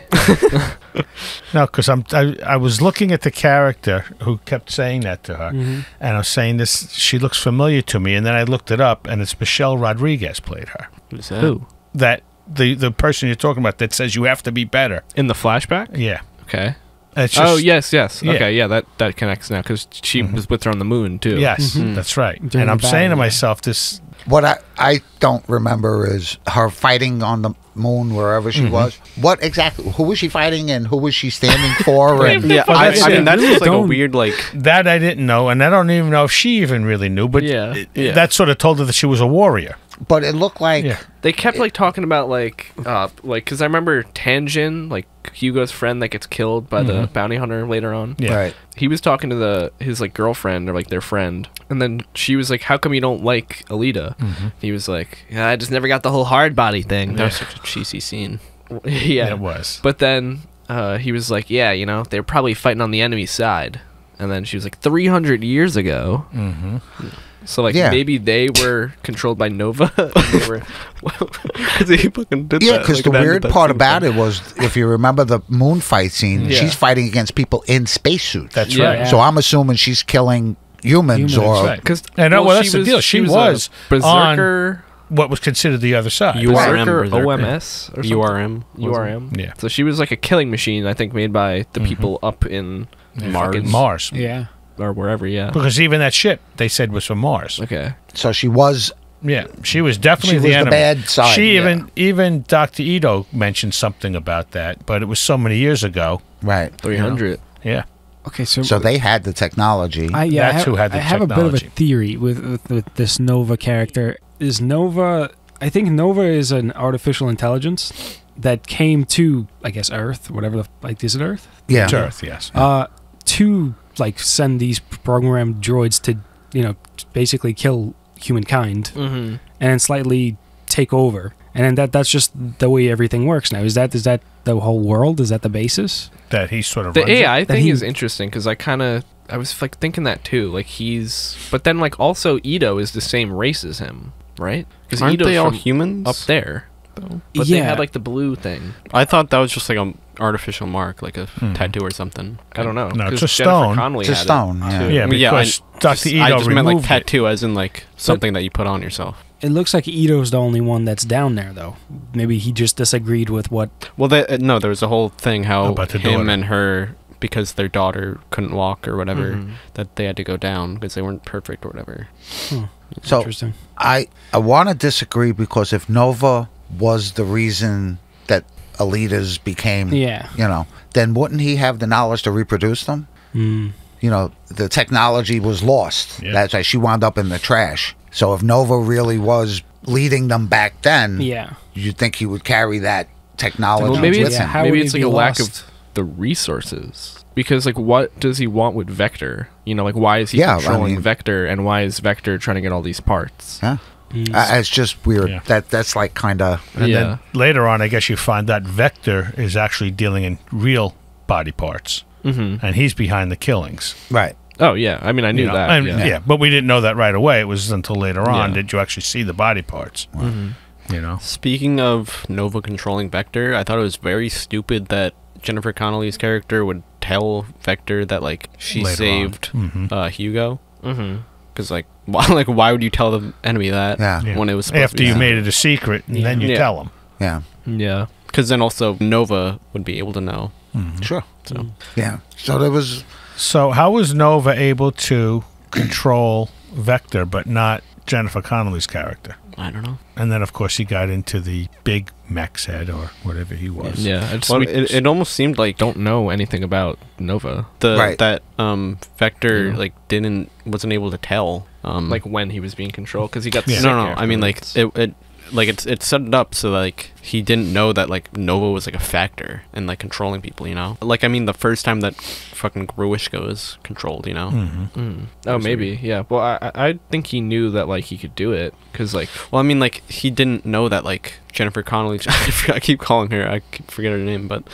No, because I'm I, I was looking at the character who kept saying that to her, mm-hmm. and I was saying this. She looks familiar to me, and then I looked it up, and it's Michelle Rodriguez played her. Who's that? Who? That the the person you're talking about that says you have to be better in the flashback. Yeah. Okay. It's just, oh yes, yes. Yeah. Okay, yeah, that that connects now because she mm-hmm. was with her on the moon too. Yes, mm-hmm. that's right. During and I'm battle, saying to yeah. myself, this. What I, I don't remember is her fighting on the moon, wherever she mm-hmm. was. What exactly? Who was she fighting and who was she standing for? And yeah, I, I mean that's just like a weird like that I didn't know, and I don't even know if she even really knew. But yeah, it, yeah. that sort of told her that she was a warrior. But it looked like yeah. they kept like talking about like uh like because I remember Tanjin, like Hugo's friend that gets killed by mm-hmm. the bounty hunter later on. Yeah, right. He was talking to the his like girlfriend or like their friend, and then she was like, "How come you don't like Alita?" Mm-hmm. He was like, yeah, "I just never got the whole hard body thing." That yeah. was such a cheesy scene. yeah, it was. But then uh, he was like, "Yeah, you know, they're probably fighting on the enemy side," and then she was like, three hundred years ago." Mm-hmm. Yeah. So, like, yeah. maybe they were controlled by Nova. they were, well, cause he fucking did yeah, because like, the weird part about thing. it was, if you remember the moon fight scene, yeah. she's fighting against people in spacesuits. That's yeah, right. Yeah. So I'm assuming she's killing humans. humans or... Right. Cause, and well, well, that's the was, deal. She, she was, was berserker... on what was considered the other side. U R M. O M S or something. U R M. U R M. Yeah. So she was, like, a killing machine, I think, made by the mm-hmm. people up in yeah. Mars. Mars. Yeah. Or wherever, yeah. Because even that ship they said was from Mars. Okay. So she was. Yeah, she was definitely she the, was the bad side. She yeah. even even Doctor Ido mentioned something about that, but it was so many years ago. Right. Three hundred. You know? Yeah. Okay, so so they had the technology. I, yeah, That's I have, who had the I technology. I have a bit of a theory with, with with this Nova character. Is Nova? I think Nova is an artificial intelligence that came to, I guess, Earth, whatever. The, like, is it Earth? Yeah, it's Earth. Yes. Uh, to. Like, send these programmed droids to, you know, basically kill humankind mm-hmm. and slightly take over. And then that that's just the way everything works now. Is that is that the whole world? Is that the basis? That he sort of the runs A I it? thing he... is interesting because I kind of I was like thinking that too. Like he's but then like also Ido is the same race as him, right? Because aren't Ido's they all humans up there? Though. But yeah. they had like the blue thing. I thought that was just like a. artificial mark, like a mm. tattoo or something. I don't know. No, it's a stone. Connelly it's a stone. Yeah, yeah, because yeah, I, Doctor Ido I just meant like tattoo it. as in like something but that you put on yourself. It looks like Ito's the only one that's down there, though. Maybe he just disagreed with what... Well, they, uh, no, there was a whole thing how About him daughter. and her, because their daughter couldn't walk or whatever, mm-hmm. that they had to go down because they weren't perfect or whatever. Huh. So, interesting. I, I want to disagree because if Nova was the reason that Alita's became, yeah. you know, then wouldn't he have the knowledge to reproduce them? Mm. You know, the technology was lost. Yep. That's why she wound up in the trash. So if Nova really was leading them back then, yeah. you'd think he would carry that technology well, maybe with it's, him. Yeah, maybe it's like a lost? lack of the resources. Because, like, what does he want with Vector? You know, like, why is he yeah, controlling I mean, Vector, and why is Vector trying to get all these parts? Yeah. Uh, it's just weird. Yeah. That that's like kind of. And yeah. then later on, I guess you find that Vector is actually dealing in real body parts, mm-hmm. and he's behind the killings. Right. Oh yeah. I mean, I knew you know, that. I mean, yeah. yeah, but we didn't know that right away. It was until later on yeah. that you actually see the body parts. Wow. Mm-hmm. You know. Speaking of Nova controlling Vector, I thought it was very stupid that Jennifer Connelly's character would tell Vector that like she later saved mm-hmm. uh, Hugo. Mm-hmm. Because, like, why, like, why would you tell the enemy that yeah. Yeah. when it was supposed After to be you that? made it a secret, and yeah. then you yeah. tell them. Yeah. Yeah. Because then also Nova would be able to know. Mm-hmm. Sure. So. Yeah. So there was... So how was Nova able to control Vector, but not Jennifer Connelly's character? I don't know. And then, of course, he got into the big mech's head or whatever he was. Yeah. It's, well, we, it, it almost seemed like don't know anything about Nova. The, right. That um, Vector, yeah. like, didn't... wasn't able to tell um like when he was being controlled because he got yeah. sick no no afterwards. I mean like it, it like it's it's set it up so like he didn't know that like Nova was like a factor and like controlling people, you know, like I mean the first time that fucking Gruishko is controlled, you know. Mm-hmm. mm. Oh maybe weird. Yeah, well I I think he knew that like he could do it because like well I mean like he didn't know that like Jennifer Connelly I keep calling her I forget her name but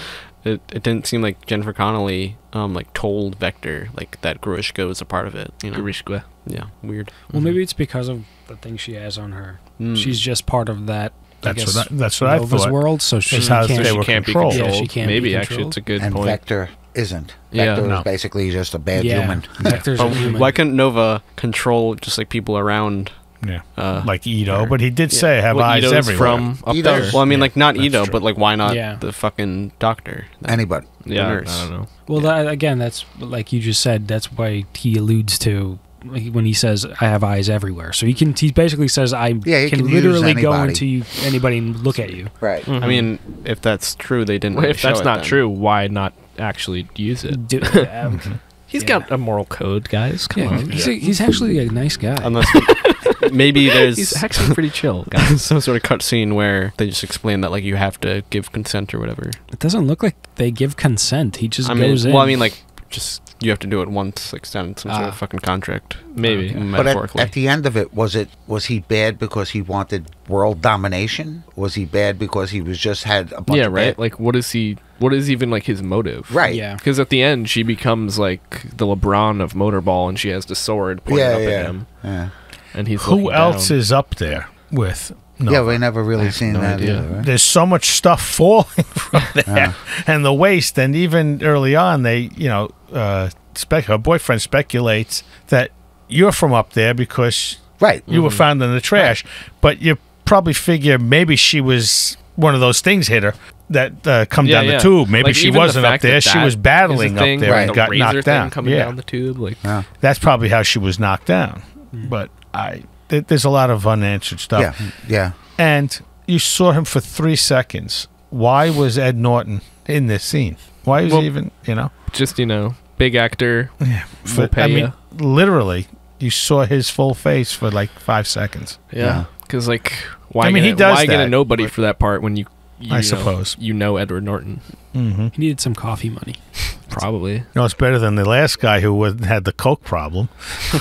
It, it didn't seem like Jennifer Connelly um, like told Vector like that Gruishko is a part of it. You know? Gruishko. Yeah, weird. Well, mm-hmm. maybe it's because of the thing she has on her. Mm. She's just part of that. That's I guess, what I, that's what Nova's I thought. World, so she can't, they she were can't be controlled. Yeah, she can't maybe be controlled. actually, it's a good and point. And Vector isn't. Vector yeah, no. is basically just a bad yeah. human. Vector's yeah. a human. Why couldn't Nova control just like people around? Yeah, uh, like Ido, or, but he did yeah. say have well, eyes Ito's everywhere. From up Ito's, there. Well, I mean, yeah, like not Ido, true. but like why not yeah. the fucking doctor? That, Anybody? Yeah, nurse. I don't know. Well, yeah. that, again, that's like you just said. That's why he alludes to when he says, "I have eyes everywhere." So he can. He basically says, "I yeah, can, can literally go into anybody and look at you." Right. Mm-hmm. I mean, if that's true, they didn't. Well, really if that's not then. true, why not actually use it? Do, yeah, okay. He's yeah. got a moral code, guys. Come yeah, on. He's, yeah. a, he's actually a nice guy. Unless we, maybe there's he's actually pretty chill, guys. Some sort of cutscene where they just explain that like you have to give consent or whatever. It doesn't look like they give consent. He just I goes mean, in. Well, I mean, like just you have to do it once, like sign some ah. sort of fucking contract, maybe. Um, yeah. But at, at the end of it, was it was he bad because he wanted world domination? Was he bad because he was just had a bunch yeah, of right? Bad? Like, what is he? What is even like his motive? Right. Yeah. Because at the end, she becomes like the LeBron of Motorball, and she has the sword pointed yeah, up yeah. at him. Yeah. And he's who else down. is up there with? No. Yeah, we never really seen no that idea. Either, right? There's so much stuff falling from there, oh. and the waste. And even early on, they, you know, uh, spec her boyfriend speculates that you're from up there because right you mm-hmm. were found in the trash. Right. But you probably figure maybe she was one of those things hit her that uh, come yeah, down yeah. the tube. Maybe like, she wasn't the up there; that she that was battling thing, up there right. and the got knocked thing down. Coming yeah. down the tube, like yeah. that's probably how she was knocked down. Mm. But I. There's a lot of unanswered stuff. Yeah, yeah. And you saw him for three seconds. Why was Ed Norton in this scene? Why was well, he even, you know? Just, you know, big actor. Yeah. For, I mean, literally, you saw his full face for like five seconds. Yeah. Because, yeah. like, why, I mean, get, he does why get a nobody for that part when you, you I know, suppose. You know Edward Norton. Mm-hmm. He needed some coffee money. Probably. No, it's better than the last guy who had the coke problem.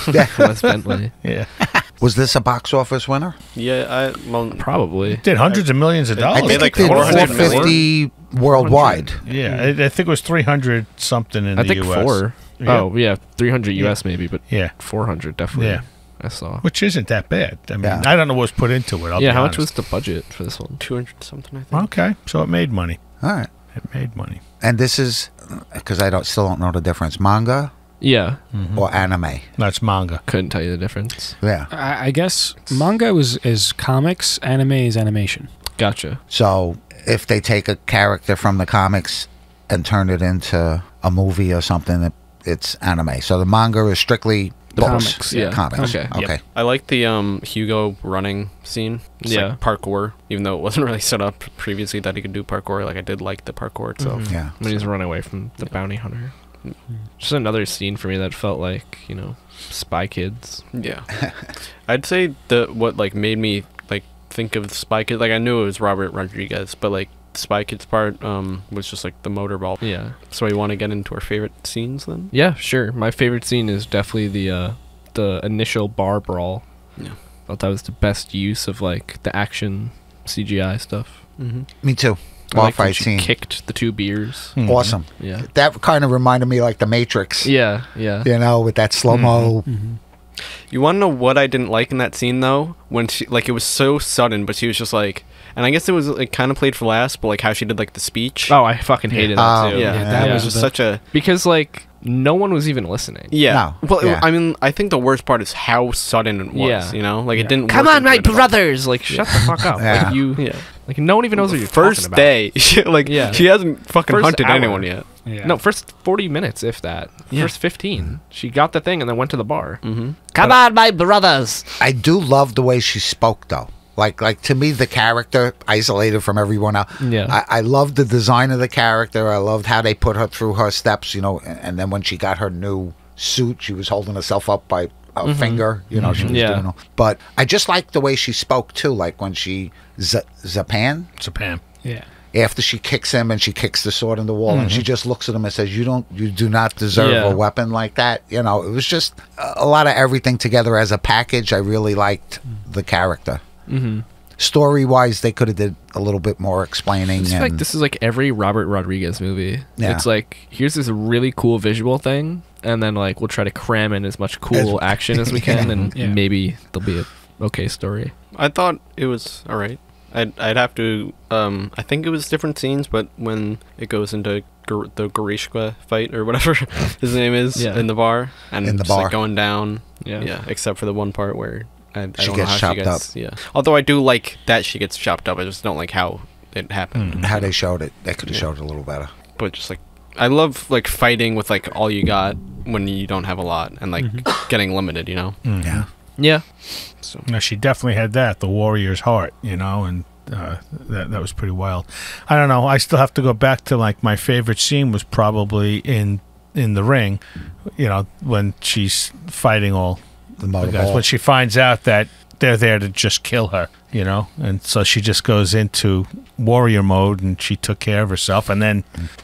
Wes Bentley. Yeah. Was this a box office winner? Yeah, I well, probably it did hundreds I, of millions of dollars. I think like it did four hundred fifty worldwide. Yeah, I, I think it was three hundred something in I the think U S Four. Yeah. Oh yeah, three hundred yeah. U S maybe, but yeah, four hundred definitely. Yeah, I saw. Which isn't that bad. I mean, yeah. I don't know what's put into it. I'll yeah, be how honest. much was the budget for this one? two hundred something, I think. Okay, so it made money. All right, it made money. And this is because I don't still don't know the difference. Manga. Yeah. Mm-hmm. Or anime. That's manga. Couldn't tell you the difference. Yeah. I, I guess manga was, is comics, anime is animation. Gotcha. So if they take a character from the comics and turn it into a movie or something, it, it's anime. So the manga is strictly the books. Comics. Yeah. Comics. Okay. Okay. Yep. I like the um, Hugo running scene. It's yeah. Like parkour, even though it wasn't really set up previously that he could do parkour. Like I did like the parkour itself. Mm-hmm. Yeah. When he's running away from the yeah. bounty hunter. Just another scene for me that felt like, you know, Spy Kids. Yeah. I'd say the what like made me like think of Spy Kids, like I knew it was Robert Rodriguez, but like Spy Kids part um was just like the motorball. Yeah. So we want to get into our favorite scenes then? Yeah, sure. My favorite scene is definitely the uh the initial bar brawl. Yeah. I thought that was the best use of like the action C G I stuff. Mm-hmm. Me too. Bar like fight scene. Kicked the two beers. Mm-hmm. Awesome. Yeah. That kind of reminded me like the Matrix. Yeah, yeah. You know, with that slow mo. Mm-hmm. You want to know what I didn't like in that scene though? When she like it was so sudden, but she was just like, and I guess it was like kind of played for last, but like how she did like the speech. Oh, I fucking hated yeah. that too. Oh, yeah. yeah, that yeah. was just such a because like no one was even listening. Yeah. No. Well, yeah. I mean, I think the worst part is how sudden it was. Yeah. You know, like yeah. it didn't. Come work on, my brothers! Part. Like shut yeah. the fuck up. Yeah. Like, you. Yeah. Like no one even knows what you're first talking about. First day, like yeah. she hasn't fucking first hunted hour. anyone yet. Yeah. No, first forty minutes, if that. Yeah. First fifteen, mm-hmm. she got the thing and then went to the bar. Mm-hmm. Come but, on, my brothers! I do love the way she spoke, though. Like, like to me, the character isolated from everyone else. Yeah. I, I loved the design of the character. I loved how they put her through her steps. You know, and, and then when she got her new suit, she was holding herself up by a mm-hmm. finger, you know, mm-hmm. she was yeah. doing all. But I just liked the way she spoke too, like when she Z Zapan, Zapan, yeah. After she kicks him and she kicks the sword in the wall, mm-hmm. and she just looks at him and says, "You don't, you do not deserve yeah. a weapon like that." You know, it was just a, a lot of everything together as a package. I really liked the character. Mm-hmm. Story wise, they could have did a little bit more explaining. It's and like this is like every Robert Rodriguez movie. Yeah. It's like here's this really cool visual thing. And then, like, we'll try to cram in as much cool action as we can, yeah. and yeah. maybe there'll be a okay story. I thought it was all right. I'd, I'd have to... Um, I think it was different scenes, but when it goes into Ger the Gorishka fight or whatever his name is yeah. in the bar, and in the just, bar. Like, going down, yeah. yeah, except for the one part where... I, I she don't gets know how chopped she gets, up. Yeah. Although I do like that she gets chopped up. I just don't like how it happened. Mm. How they showed it. They could have yeah. showed it a little better. But just, like, I love like fighting with like all you got when you don't have a lot, and like mm-hmm. getting limited, you know. Mm-hmm. Yeah. Yeah. So no, she definitely had that, the warrior's heart, you know, and uh, that that was pretty wild. I don't know. I still have to go back to like my favorite scene was probably in in the ring, you know, when she's fighting all the, the guys. When she finds out that they're there to just kill her, you know, and so she just goes into warrior mode, and she took care of herself, and then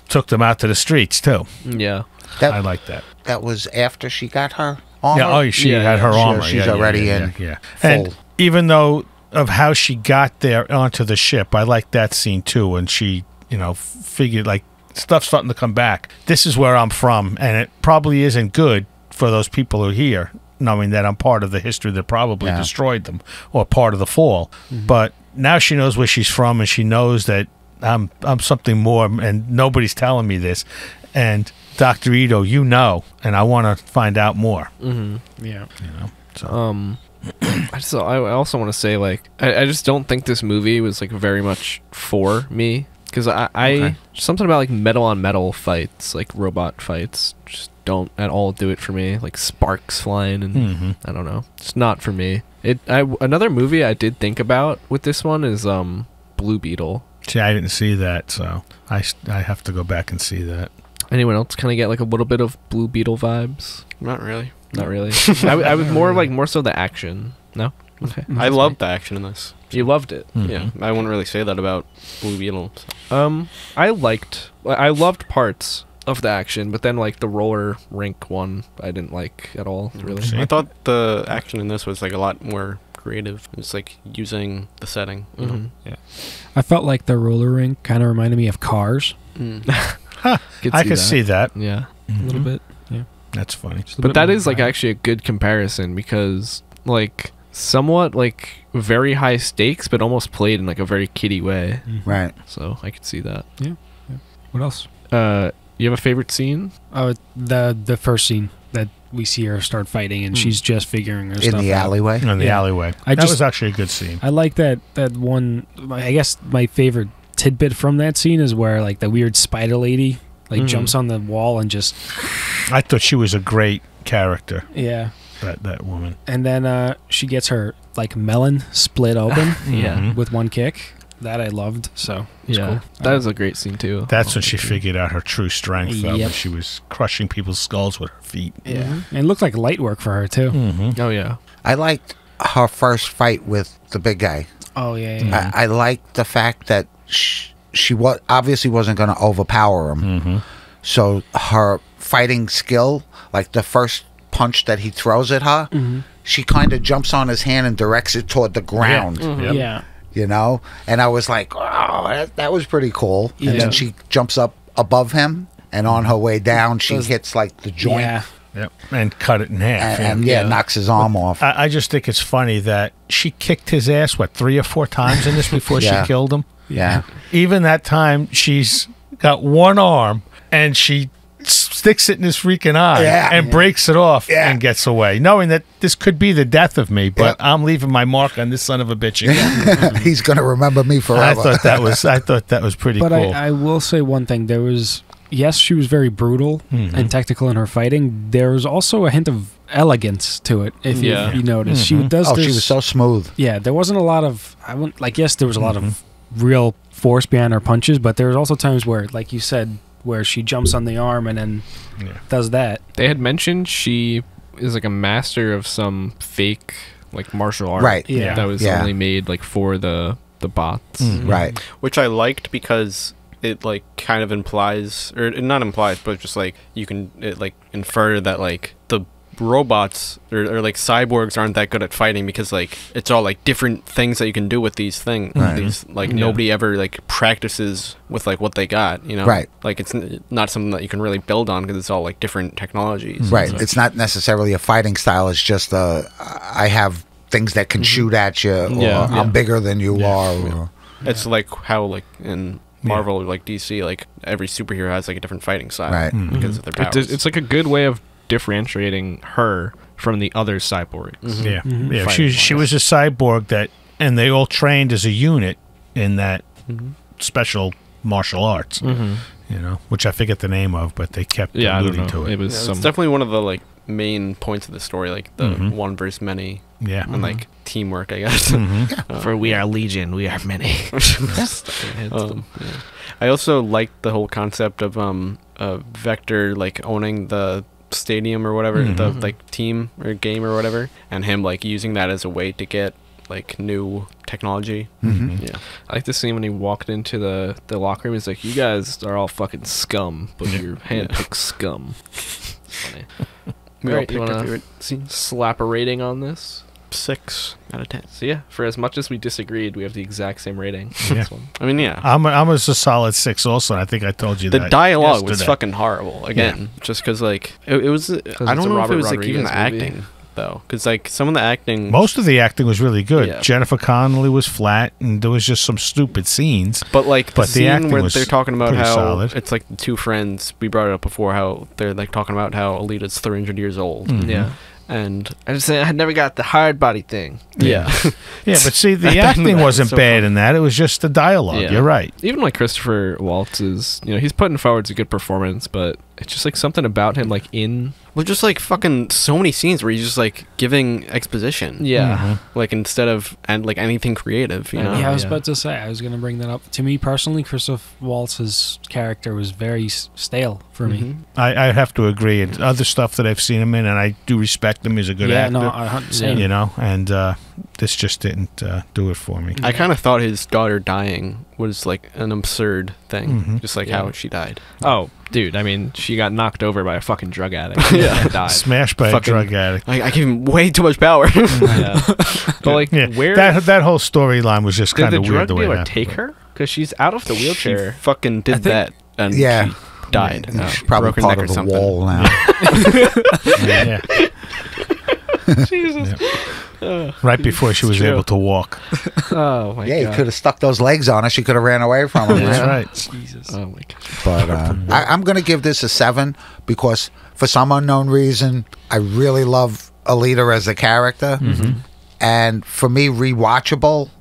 took them out to the streets too. Yeah, that, I like that. That was after she got her armor. Yeah, oh, she yeah, had her armor. She, she's yeah, already yeah, yeah, in. Yeah, yeah. And full. Even though of how she got there onto the ship, I like that scene too. And she, you know, figured like stuff's starting to come back. This is where I'm from, and it probably isn't good for those people who are here, knowing that I'm part of the history that probably yeah. destroyed them or part of the fall. Mm-hmm. But now she knows where she's from, and she knows that I'm I'm something more, and nobody's telling me this. And Doctor Ido, you know, and I want to find out more. Mm-hmm. Yeah. You know, so. Um, I, just, I also want to say, like, I, I just don't think this movie was, like, very much for me. Because I, I okay. something about, like, metal-on-metal fights, like, robot fights, just don't at all do it for me. Like, sparks flying and, mm-hmm. I don't know. It's not for me. It. I, another movie I did think about with this one is um, Blue Beetle. See, I didn't see that, so I, I have to go back and see that. Anyone else kind of get like a little bit of Blue Beetle vibes? Not really. Not really. I, I was more like more so the action. No? Okay. That's I loved me. the action in this. You loved it. Mm-hmm. Yeah. I wouldn't really say that about Blue Beetle. So. Um, I liked, I loved parts of the action, but then like the roller rink one, I didn't like at all, really. I thought the action in this was like a lot more creative. It's like using the setting. You mm-hmm. know? Yeah. I felt like the roller rink kind of reminded me of Cars. Mm. Huh. Could I could that. see that. Yeah. Mm-hmm. A little bit. Yeah. That's funny. But that is, like, actually a good comparison because, like, somewhat, like, very high stakes, but almost played in, like, a very kiddie way. Mm-hmm. Right. So I could see that. Yeah. yeah. What else? Uh, you have a favorite scene? Oh, the the first scene that we see her start fighting and mm. she's just figuring her in stuff out. In the alleyway? In the yeah. alleyway. I that just, was actually a good scene. I like that, that one. I guess my favorite tidbit from that scene is where like the weird spider lady like mm. jumps on the wall and just I thought she was a great character. Yeah. That that woman. And then uh she gets her like melon split open yeah. mm-hmm. with one kick. That I loved. So yeah. Cool. That was a great scene too. That's when she figured out her true strength yep. though, when she was crushing people's skulls with her feet. Yeah. Mm-hmm. And it looked like light work for her too. Mm-hmm. Oh yeah. I liked her first fight with the big guy. Oh yeah, yeah. I, I liked the fact that She, she was obviously wasn't going to overpower him, mm-hmm. so her fighting skill, like the first punch that he throws at her, mm-hmm. she kind of jumps on his hand and directs it toward the ground. Yeah, mm-hmm. yep. yeah. you know. And I was like, oh, that, that was pretty cool. Yeah. And then she jumps up above him, and on her way down, she Those, hits like the joint, yeah. yep. and cut it in half, and, and yeah, yeah, knocks his arm but, off. I, I just think it's funny that she kicked his ass what three or four times in this before yeah. she killed him. Yeah. Even that time, she's got one arm, and she sticks it in his freaking eye yeah. and yeah. breaks it off yeah. and gets away, knowing that this could be the death of me, but yep. I'm leaving my mark on this son of a bitch again. He's going to remember me forever. I thought that was, I thought that was pretty but cool. But I, I will say one thing. There was, yes, she was very brutal mm-hmm. and technical in her fighting. There was also a hint of elegance to it, if yeah. you, you notice. Mm-hmm. She does oh, this, she was so smooth. Yeah, there wasn't a lot of, I wouldn't, like, yes, there was a lot mm-hmm. of real force behind her punches, but there's also times where, like you said, where she jumps on the arm and then yeah. does that. They had mentioned she is like a master of some fake like martial art, right? Yeah, that was yeah. only made like for the the bots, mm, right? Which I liked because it like kind of implies, or not implies, but just like you can it, like infer that like the robots or, or like cyborgs aren't that good at fighting because like it's all like different things that you can do with these things right. these like yeah. nobody ever like practices with like what they got, you know, right? Like it's n not something that you can really build on because it's all like different technologies, right? So it's not necessarily a fighting style, it's just uh I have things that can mm-hmm. shoot at you, or yeah. I'm yeah. bigger than you yeah. are yeah. Or, yeah. it's like how like in Marvel yeah. or like D C, like every superhero has like a different fighting style, right? Mm-hmm. Because of their powers. It's, it's like a good way of differentiating her from the other cyborgs. Mm-hmm. Yeah, mm-hmm. yeah. She, she was a cyborg that, and they all trained as a unit in that mm-hmm. special martial arts. Mm-hmm. you know, which I forget the name of, but they kept yeah, alluding to it. It was yeah, some... it's definitely one of the like main points of the story, like the mm-hmm. one versus many, yeah, and mm-hmm. like teamwork, I guess. Mm-hmm. uh, For we are legion, we are many. um, yeah. I also liked the whole concept of um, uh, Vector like owning the stadium or whatever, mm-hmm. the like team or game or whatever, and him like using that as a way to get like new technology. Mm-hmm. Yeah, I like to see when he walked into the the locker room. He's like, "You guys are all fucking scum, but your hand handpicked scum." Funny. We all picked our favorite scene. Slap a rating on this. Six out of ten. So yeah, for as much as we disagreed, we have the exact same rating. Yeah. This one. I mean, yeah, I'm a, I'm a solid six also. I think I told you the that the dialogue yesterday. was fucking horrible again, yeah. just because like it, it was. I don't know Robert if it was Rodriguez like even the acting movie. though, because like some of the acting, most of the acting was really good. Yeah. Jennifer Connelly was flat, and there was just some stupid scenes. But like, the but scene the acting where was they're talking about how solid. it's like the two friends we brought it up before. How they're like talking about how Alita's three hundred years old. Mm-hmm. Yeah. And I just saying I had never got the hard body thing. Yeah. Yeah, but see, the acting wasn't so bad funny. in that. It was just the dialogue. Yeah. You're right. Even like Christopher Waltz is, you know, he's putting forward a good performance, but it's just like something about him, like in. Well, just like fucking so many scenes where he's just like giving exposition. Yeah. Mm-hmm. Like instead of and like anything creative, you know? Yeah, I was yeah. about to say, I was going to bring that up. To me personally, Christoph Waltz's character was very stale for mm-hmm. me. I, I have to agree. And other stuff that I've seen him in, and I do respect him. He's a good yeah, actor. No, I, you know, and uh, this just didn't uh, do it for me. I kind of thought his daughter dying was like an absurd thing. Mm-hmm. Just like yeah. how she died. Oh, dude, I mean, she got knocked over by a fucking drug addict. Yeah, and died. Smashed by fucking, a drug addict. I, I gave him way too much power. Yeah. But like, yeah. where that that whole storyline was just kind of weird. Did the drug dealer take her? Because she's out of the wheelchair. She fucking did think, that, and yeah, she died. I mean, no, she probably broke her neck or something. Wall now. Yeah. Yeah. Jesus. Yeah. Uh, right before she was true. able to walk. Oh my yeah, god! Yeah, he could have stuck those legs on her. She could have ran away from him. That's right. Jesus. Oh my god. But uh, I, I'm going to give this a seven because for some unknown reason, I really love Alita as a character, mm-hmm. and for me, rewatchable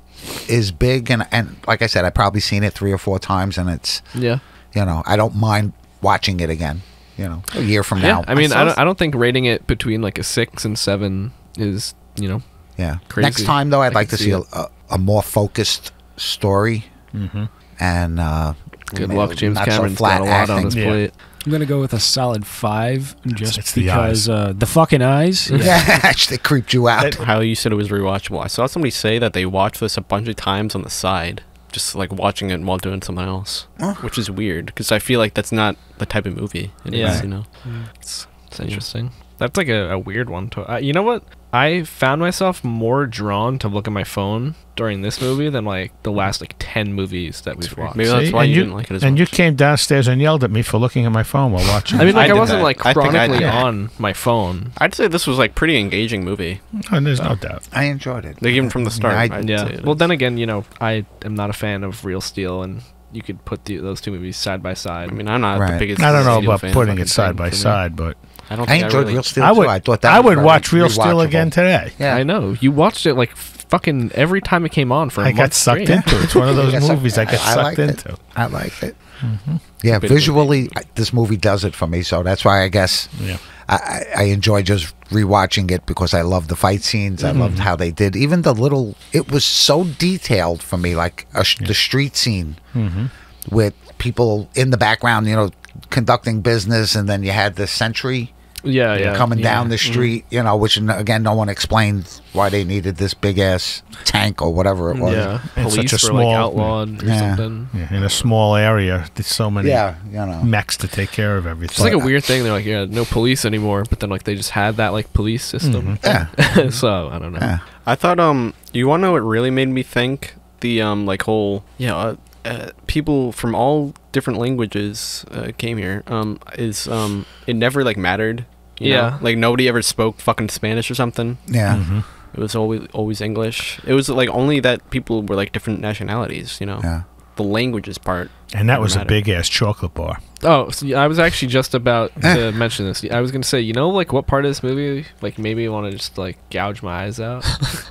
is big. And and like I said, I've probably seen it three or four times, and it's yeah, you know, I don't mind watching it again. You know, a year from yeah, now. I mean, I, I don't. I don't think rating it between like a six and seven is. You know, yeah. Crazy. Next time though, I'd I like to see, see a, a, a more focused story. Mm-hmm. And uh, good luck, James Cameron. So got a lot on his yeah. plate. I'm gonna go with a solid five, just it's because the, uh, the fucking eyes. Yeah, yeah actually creeped you out. That, how you said it was rewatchable. I saw somebody say that they watched this a bunch of times on the side, just like watching it while doing something else, oh. which is weird because I feel like that's not the type of movie. It yeah, is, you know, yeah. it's, it's interesting. That's like a, a weird one. To, uh, you know what? I found myself more drawn to look at my phone during this movie than like the last like ten movies that we've watched. Maybe See, that's why you, you didn't like it as and much. And you came downstairs and yelled at me for looking at my phone while watching. I mean, like I, I wasn't that. like chronically I I on my phone. I'd say this was like pretty engaging movie. And there's uh, no doubt. I enjoyed it. Like, even from the start. I, I'd yeah. Say well, then again, you know, I am not a fan of Real Steel and. You could put the, those two movies side by side. I mean, I'm not right. the biggest. I don't know about putting it side by side, but I don't. Think I enjoyed I really, Real Steel. I would. Too. I thought that I would watch Real Steel again today. Yeah, I know. You watched it like fucking every time it came on for. I a got sucked straight. into. It's one of those movies I got sucked I into. It. I liked it. Mm-hmm. Yeah, visually, I, this movie does it for me. So that's why I guess. Yeah. I, I enjoy just rewatching it because I love the fight scenes. Mm-hmm. I loved how they did even the little. It was so detailed for me, like a, yeah. the street scene mm-hmm. with people in the background, you know, conducting business, and then you had the sentry, yeah, yeah, coming yeah. down the street, mm-hmm. you know, which again, no one explained why they needed this big ass tank or whatever it was. Yeah, in such a small, like outlawed or yeah. something. Yeah, in a small area, there's so many yeah, you know. mechs to take care of everything. It's like but, a weird thing. They're like, yeah, no police anymore, but then like they just had that like police system. Mm-hmm. Yeah. So I don't know. Yeah. I thought um, you want to know what really made me think the um like whole yeah. Uh, Uh, people from all different languages uh, came here. Um, is um, it never like mattered? You yeah, know? Like nobody ever spoke fucking Spanish or something. Yeah, mm-hmm. It was always always English. It was like only that people were like different nationalities. You know. Yeah. the languages part. And that was a big-ass chocolate bar. Oh, so I was actually just about to mention this. I was going to say, you know, like, what part of this movie, like, maybe I want to just, like, gouge my eyes out?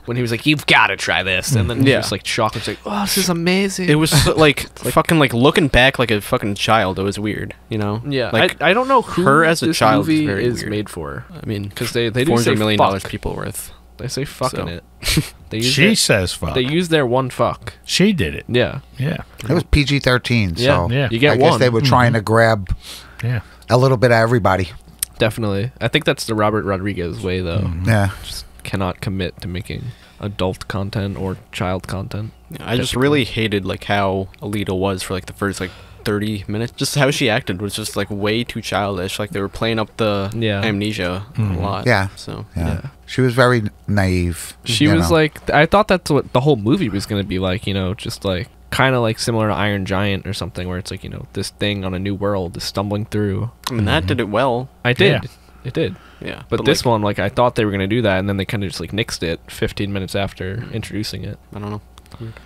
When he was like, you've got to try this. And then yeah. he was like, chocolate's like, oh, this is amazing. It was, so, like, like, fucking, like, looking back like a fucking child. It was weird, you know? Yeah. Like, I, I don't know who her as a child movie is, very is weird. made for. I mean, because they, they do say four hundred million dollars fuck. people worth. They say fucking so. it. They use she their, says fuck. They use their one fuck. She did it. Yeah. Yeah. It was P G thirteen, so yeah. Yeah. You get I one. guess they were trying mm-hmm. to grab yeah. a little bit of everybody. Definitely. I think that's the Robert Rodriguez way, though. Mm-hmm. Yeah. Just cannot commit to making adult content or child content. Yeah, I Definitely. just really hated like how Alita was for like the first like thirty minutes. Just how she acted was just like way too childish. Like they were playing up the yeah. amnesia mm-hmm. a lot. Yeah. So yeah. yeah. She was very naive. She was know. like, I thought that's what the whole movie was going to be like, you know, just like kind of like similar to Iron Giant or something, where it's like, you know, this thing on a new world is stumbling through. I mean, mm-hmm. that did it well. I did. Yeah. It did. Yeah. But, but this like, one, like, I thought they were going to do that, and then they kind of just like nixed it fifteen minutes after introducing it. I don't know.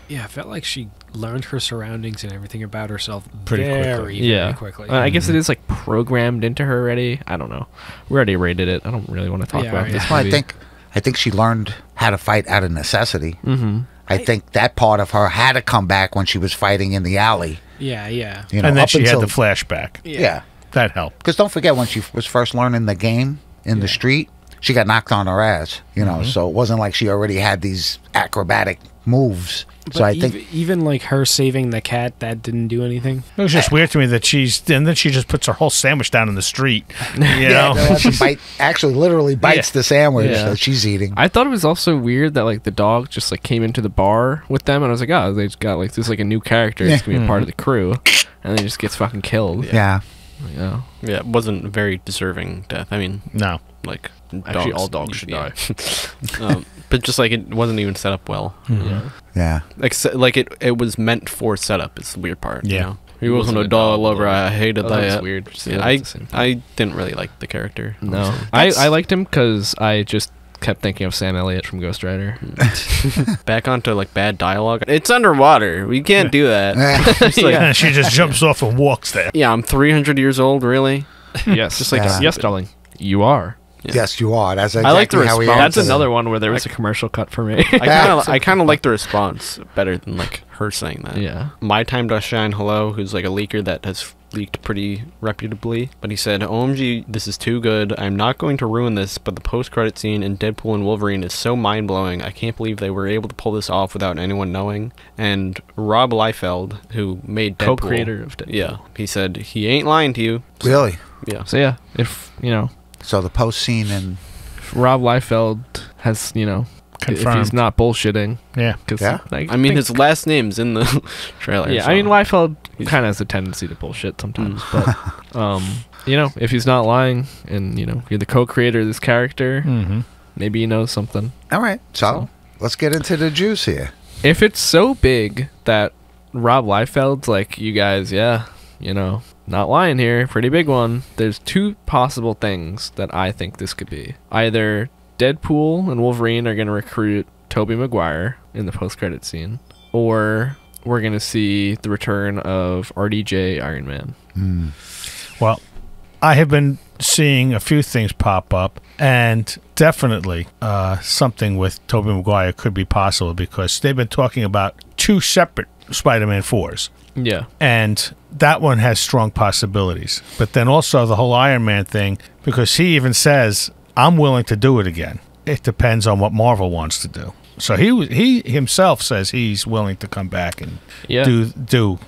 Yeah, I felt like she learned her surroundings and everything about herself pretty very, quickly. Very yeah. quickly. Uh, I guess it is like programmed into her already. I don't know. We already rated it. I don't really want to talk yeah, about right. this. That's why I think I think she learned how to fight out of necessity. Mm-hmm. I, I think that part of her had to come back when she was fighting in the alley. Yeah, yeah. You know, and then she until, had the flashback. Yeah, yeah. That helped. Because don't forget, when she was first learning the game in yeah. the street, she got knocked on her ass. You know, mm-hmm. so it wasn't like she already had these acrobatic moves. But so I even, think even like her saving the cat, that didn't do anything. It was just weird to me that she's and then she just puts her whole sandwich down in the street. You yeah, know, no, bite, actually literally bites yeah. the sandwich yeah. that she's eating. I thought it was also weird that like the dog just like came into the bar with them, and I was like, oh, they just got like this is like a new character. It's yeah. gonna be a part of the crew, and then just gets fucking killed. Yeah, yeah, yeah. yeah it wasn't a very deserving death. I mean, no, like dogs, actually all dogs should yeah. die. um, But just like it wasn't even set up well. Mm-hmm. Yeah. Yeah. Like, like it, it was meant for setup. It's the weird part. Yeah. You know? He wasn't, wasn't a doll lover. I hated oh, that. That's weird. Yeah, yeah, I, I didn't really like the character. No. I, I liked him because I just kept thinking of Sam Elliott from Ghost Rider. Back onto like bad dialogue. It's underwater. We can't do that. Like, yeah, she just jumps off and walks there. Yeah, I'm three hundred years old, really? Yes. Just like, yeah. yes, darling. You are. Yeah. Yes, you are. That's exactly I like the response. That's another one where there was I, a commercial cut for me. I kind of, I kind of like the response better than like her saying that. Yeah. My Time to Shine Hello, who's like a leaker that has leaked pretty reputably, but he said, "O M G, this is too good. I'm not going to ruin this, but the post-credit scene in Deadpool and Wolverine is so mind-blowing. I can't believe they were able to pull this off without anyone knowing." And Rob Liefeld, who made Deadpool, co-creator of Deadpool, yeah, he said he ain't lying to you. Really? Yeah. So yeah, if you know. So the post scene and Rob Liefeld has, you know, confirmed. If he's not bullshitting. Yeah. yeah. Like, I mean, his last name's in the trailer. Yeah, so. I mean, Liefeld kind of has a tendency to bullshit sometimes. Mm. But, um, you know, if he's not lying and, you know, you're the co-creator of this character, mm-hmm. maybe you know something. All right. So, so let's get into the juice here. If it's so big that Rob Liefeld's like, you guys, yeah, you know. Not lying here, pretty big one. There's two possible things that I think this could be. Either Deadpool and Wolverine are going to recruit Toby Maguire in the post-credit scene, or we're going to see the return of R D J Iron Man. Mm. Well, I have been seeing a few things pop up, and definitely uh, something with Toby Maguire could be possible because they've been talking about two separate Spider-Man fours. Yeah. And that one has strong possibilities. But then also the whole Iron Man thing, because he even says, I'm willing to do it again. It depends on what Marvel wants to do. So he he himself says he's willing to come back and yeah. do do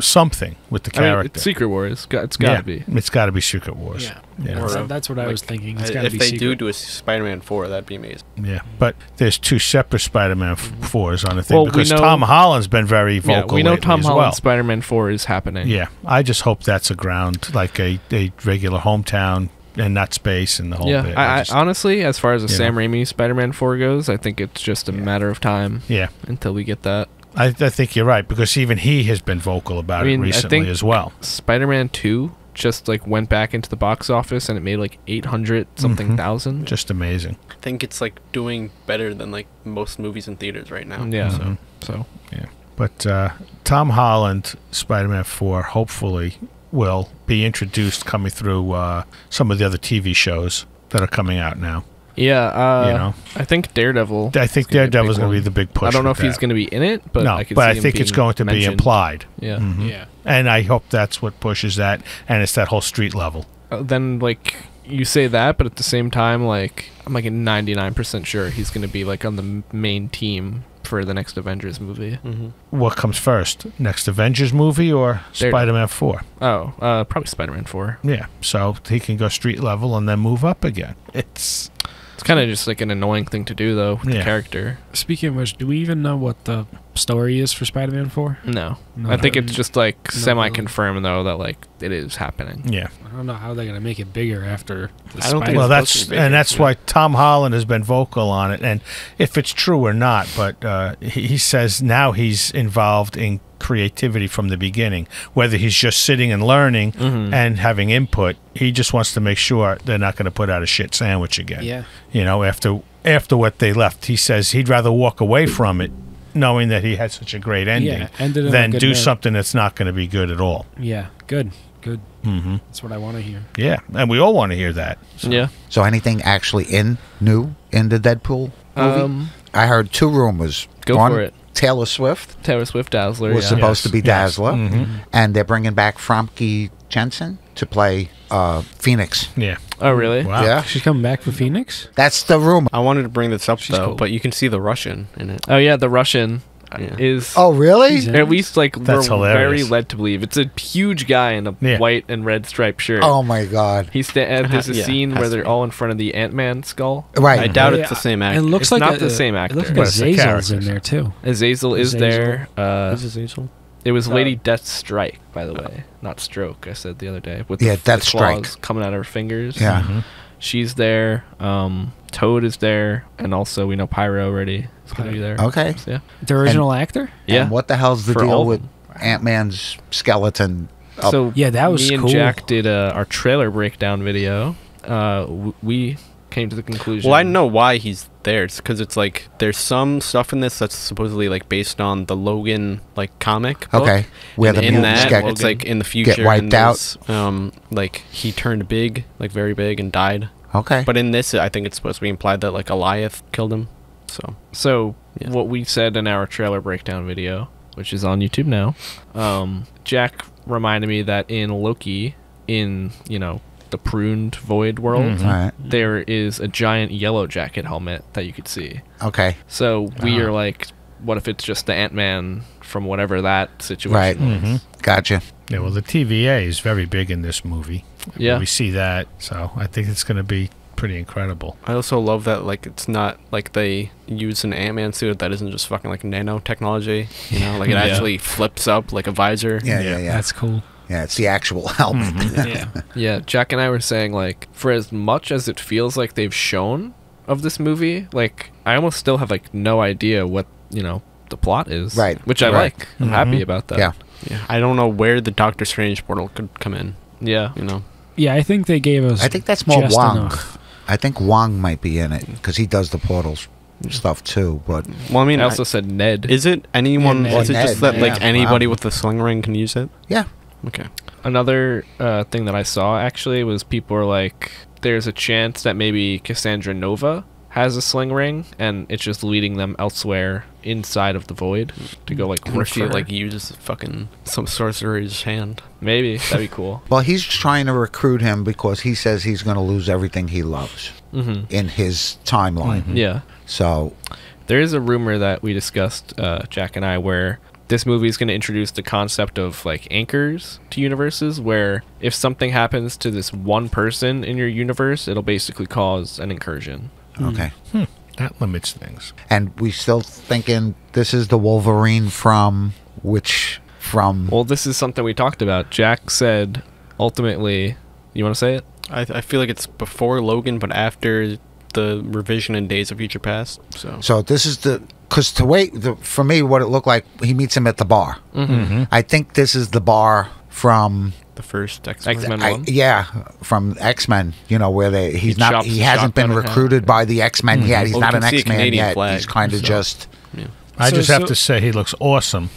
something with the character. I mean, it's Secret Wars. It's got to yeah, be. It's got to be Secret Wars. Yeah. yeah. So that's what I like, was thinking. It's gotta if be they secret. do do a Spider-Man four, that'd be amazing. Yeah, but there's two separate Spider-Man fours on the thing well, because know, Tom Holland's been very vocal. Yeah, we know Tom Holland's well. Spider-Man four is happening. Yeah, I just hope that's a ground, like a, a regular hometown and not space and the whole yeah, bit. I, I just, honestly, as far as a Sam know. Raimi Spider-Man four goes, I think it's just a yeah. matter of time yeah. until we get that. I, I think you're right, because even he has been vocal about I mean, it recently I think as well. Spider-Man two just like went back into the box office and it made like eight hundred something mm-hmm. thousand. Just amazing. I think it's like doing better than like most movies in theaters right now. Yeah. Mm-hmm. So, so yeah. But uh, Tom Holland, Spider-Man four, hopefully will be introduced coming through uh, some of the other T V shows that are coming out now. Yeah, uh, you know, I think Daredevil. I think Daredevil is going to be the big push. I don't know if that. he's going to be in it, but no, I could but see I think it's going to mentioned. be implied. Yeah, mm-hmm. yeah. And I hope that's what pushes that, and it's that whole street level. Uh, then, like you say that, but at the same time, like I'm like ninety-nine percent sure he's going to be like on the main team for the next Avengers movie. Mm-hmm. What comes first, next Avengers movie or Spider-Man four? Oh, uh, probably Spider-Man four. Yeah, so he can go street level and then move up again. It's. It's kind of just like an annoying thing to do, though, with yeah. the character. Speaking of which, do we even know what the story is for Spider-Man four? No. no. I think it's just, like, no, semi-confirmed, though, that, like, it is happening. Yeah. I don't know how they're going to make it bigger after the I don't think well, that's bigger, And that's yeah. why Tom Holland has been vocal on it, and if it's true or not, but uh, he, he says now he's involved in creativity from the beginning, whether he's just sitting and learning mm-hmm. and having input. He just wants to make sure they're not going to put out a shit sandwich again. Yeah, you know, after after what they left, he says he'd rather walk away from it knowing that he had such a great ending yeah, ended than do note. something that's not going to be good at all. Yeah, good, good. Mm-hmm. That's what I want to hear. Yeah, and we all want to hear that. So. Yeah. So anything actually in new in the Deadpool movie? Um, I heard two rumors. Go One, for it. Taylor Swift. Taylor Swift Dazzler. Was yeah. supposed yes. to be Dazzler. Yes. Mm-hmm. And they're bringing back Famke Jensen to play uh, Phoenix. Yeah. Oh, really? Wow. Yeah. She's coming back for Phoenix? That's the rumor. I wanted to bring this up, She's though, cool. but you can see the Russian in it. Oh, yeah, the Russian yeah. is... Oh, really? At least, like, That's we're hilarious. very led to believe. It's a huge guy in a yeah. white and red striped shirt. Oh, my God. He's sta There's a yeah, scene where they're all in front of the Ant-Man skull. Right. I doubt yeah. it's the same actor. It looks it's like not a, the same actor. It looks like Azazel's in there, too. Azazel is Azazel. there. Uh, is Azazel? It was Lady Death Strike, by the way, not Stroke. I said the other day with yeah, the, Death the claws Strike. coming out of her fingers. Yeah, mm-hmm. she's there. Um, Toad is there, and also we know Pyro already is going to be there. Okay, so, yeah, the original and, actor. Yeah, and what the hell's the For deal with Ant-Man's skeleton? Up? So yeah, that was me cool. and Jack did uh, our trailer breakdown video. Uh, we came to the conclusion. Well, I know why he's there. It's because it's like there's some stuff in this that's supposedly like based on the Logan like comic book. Okay, where the in that get, it's like in the future get wiped out. Um, like he turned big, like very big, and died. Okay, but in this, I think it's supposed to be implied that like Goliath killed him. So, so yeah. what we said in our trailer breakdown video, which is on YouTube now, um, Jack reminded me that in Loki, in you know. the pruned void world, mm-hmm. right. there is a giant yellow jacket helmet that you could see. Okay. So we uh, are like, what if it's just the Ant-Man from whatever that situation right. is? Mm-hmm. Gotcha. Yeah, well, the T V A is very big in this movie. Yeah. We see that, so I think it's going to be pretty incredible. I also love that, like, it's not like they use an Ant-Man suit that isn't just fucking, like, nanotechnology. You know, like, it yeah. actually flips up like a visor. Yeah, yeah, yeah. yeah. That's cool. Yeah, it's the actual helmet. Mm-hmm. yeah. yeah, Jack and I were saying, like, for as much as it feels like they've shown of this movie, like, I almost still have, like, no idea what, you know, the plot is. Right. Which I right. like. I'm mm-hmm. happy about that. Yeah. yeah. I don't know where the Doctor Strange portal could come in. Yeah. You know? Yeah, I think they gave us I think that's more Wong. Enough. I think Wong might be in it, because he does the portals. Stuff too, but well, I mean, I also I, said Ned. Is it anyone? Yeah, is it Ned, just that yeah, like anybody wow. with the sling ring can use it? Yeah. Okay. Another uh, thing that I saw actually was people were like, "There's a chance that maybe Cassandra Nova has a sling ring, and it's just leading them elsewhere inside of the void to go like where she like uses fucking some sorcerer's hand. Maybe that'd be cool." Well, he's trying to recruit him because he says he's going to lose everything he loves mm-hmm. in his timeline. Mm-hmm. Yeah. So there is a rumor that we discussed, uh, Jack and I, where this movie is going to introduce the concept of like anchors to universes, where if something happens to this one person in your universe, it'll basically cause an incursion. Okay. Hmm. That limits things. And we still thinking this is the Wolverine from which from? Well, this is something we talked about. Jack said ultimately, you want to say it? I, I feel like it's before Logan, but after the revision in Days of Future Past. So, so this is the because to wait the, for me, what it looked like, he meets him at the bar. Mm-hmm. Mm-hmm. I think this is the bar from the first X-Men one. Yeah, from X-Men. You know where they he's he not chops, he hasn't been recruited by the X-Men mm-hmm. yet. He's well, not an X-Man yet. Flag, he's kind of so. just. Yeah. I so, just have so, to say he looks awesome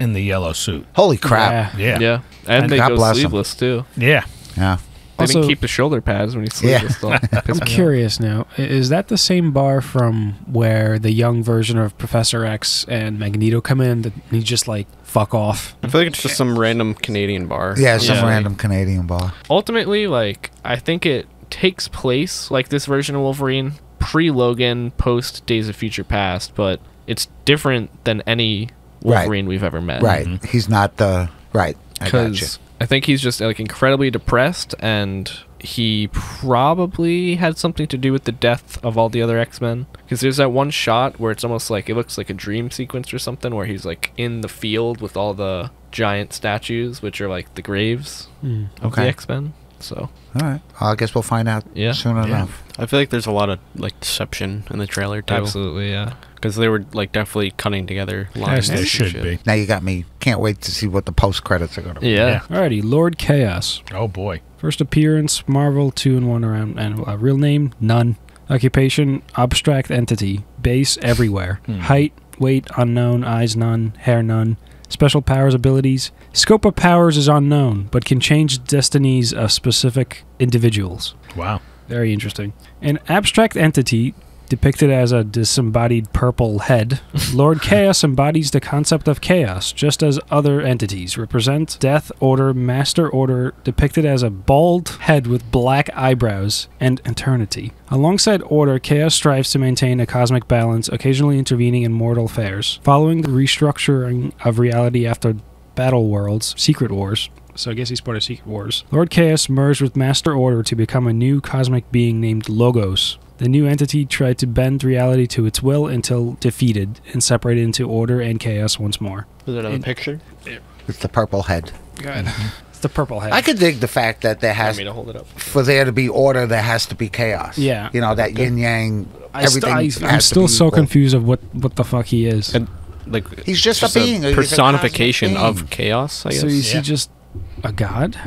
in the yellow suit. Holy crap. Yeah. Yeah. yeah. And, and they God go sleeveless, them. too. Yeah. Yeah. They also, didn't keep the shoulder pads when he sleeveless. Yeah. I'm curious out. now. Is that the same bar from where the young version of Professor X and Magneto come in and he just, like, fuck off? I feel like it's just some random Canadian bar. Yeah, some yeah. random Canadian bar. Ultimately, like, I think it takes place, like, this version of Wolverine, pre-Logan, post-Days of Future Past, but it's different than any Wolverine right. we've ever met. Right. Mm-hmm. He's not the... Right. I got you. I think he's just like incredibly depressed, and he probably had something to do with the death of all the other X-Men. Because there's that one shot where it's almost like it looks like a dream sequence or something, where he's like in the field with all the giant statues, which are like the graves mm. of okay. the X-Men. So, all right, I guess we'll find out yeah. soon yeah. enough. I feel like there's a lot of like deception in the trailer too. Absolutely, yeah. Because they were like definitely cutting together lines. Yes, they should shit. be. Now you got me. Can't wait to see what the post credits are going to be. Yeah. yeah. Alrighty, Lord Chaos. Oh boy. First appearance, Marvel, two and one around, and uh, real name, none. Occupation, abstract entity. Base everywhere. Hmm. Height, weight, unknown. Eyes, none. Hair, none. Special powers, abilities. Scope of powers is unknown, but can change destinies of specific individuals. Wow. Very interesting. An abstract entity. Depicted as a disembodied purple head, Lord Chaos embodies the concept of chaos, just as other entities represent Death Order, Master Order, depicted as a bald head with black eyebrows, and Eternity. Alongside Order, Chaos strives to maintain a cosmic balance, occasionally intervening in mortal affairs. Following the restructuring of reality after Battle Worlds, Secret Wars, so I guess he's part of Secret Wars, Lord Chaos merged with Master Order to become a new cosmic being named Logos. The new entity tried to bend reality to its will until defeated and separated into order and chaos once more. Is that another and, picture? Yeah. It's the purple head. God. Mm-hmm. It's the purple head. I could dig the fact that there has... I mean, to hold it up. For there to be order, there has to be chaos. Yeah. You know, that yin-yang, everything I st I, has I'm still to be so equal. confused of what, what the fuck he is. And, like, he's just, just a being. A personification a of chaos, I guess. So is yeah. he just a god?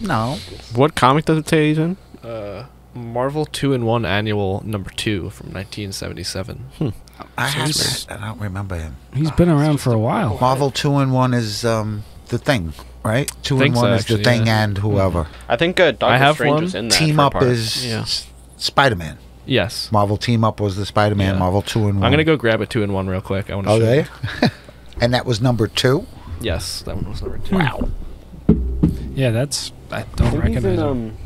No. What comic does it say he's in? Uh... Marvel two in one Annual number two from nineteen seventy-seven. Hmm. I, so I don't remember him. He's been around for a while. Marvel two in one is um, The Thing, right? two in one is The Thing and whoever. I think uh, Doctor Strange was in that. Team Up is yeah. Spider-Man. Yes. Marvel Team Up was the Spider-Man. Yeah. Marvel two in one. I'm going to go grab a two in one real quick. I want to show you. Okay. And that was number two? Yes, that one was number two. Wow. Yeah, that's... I don't I recognize him.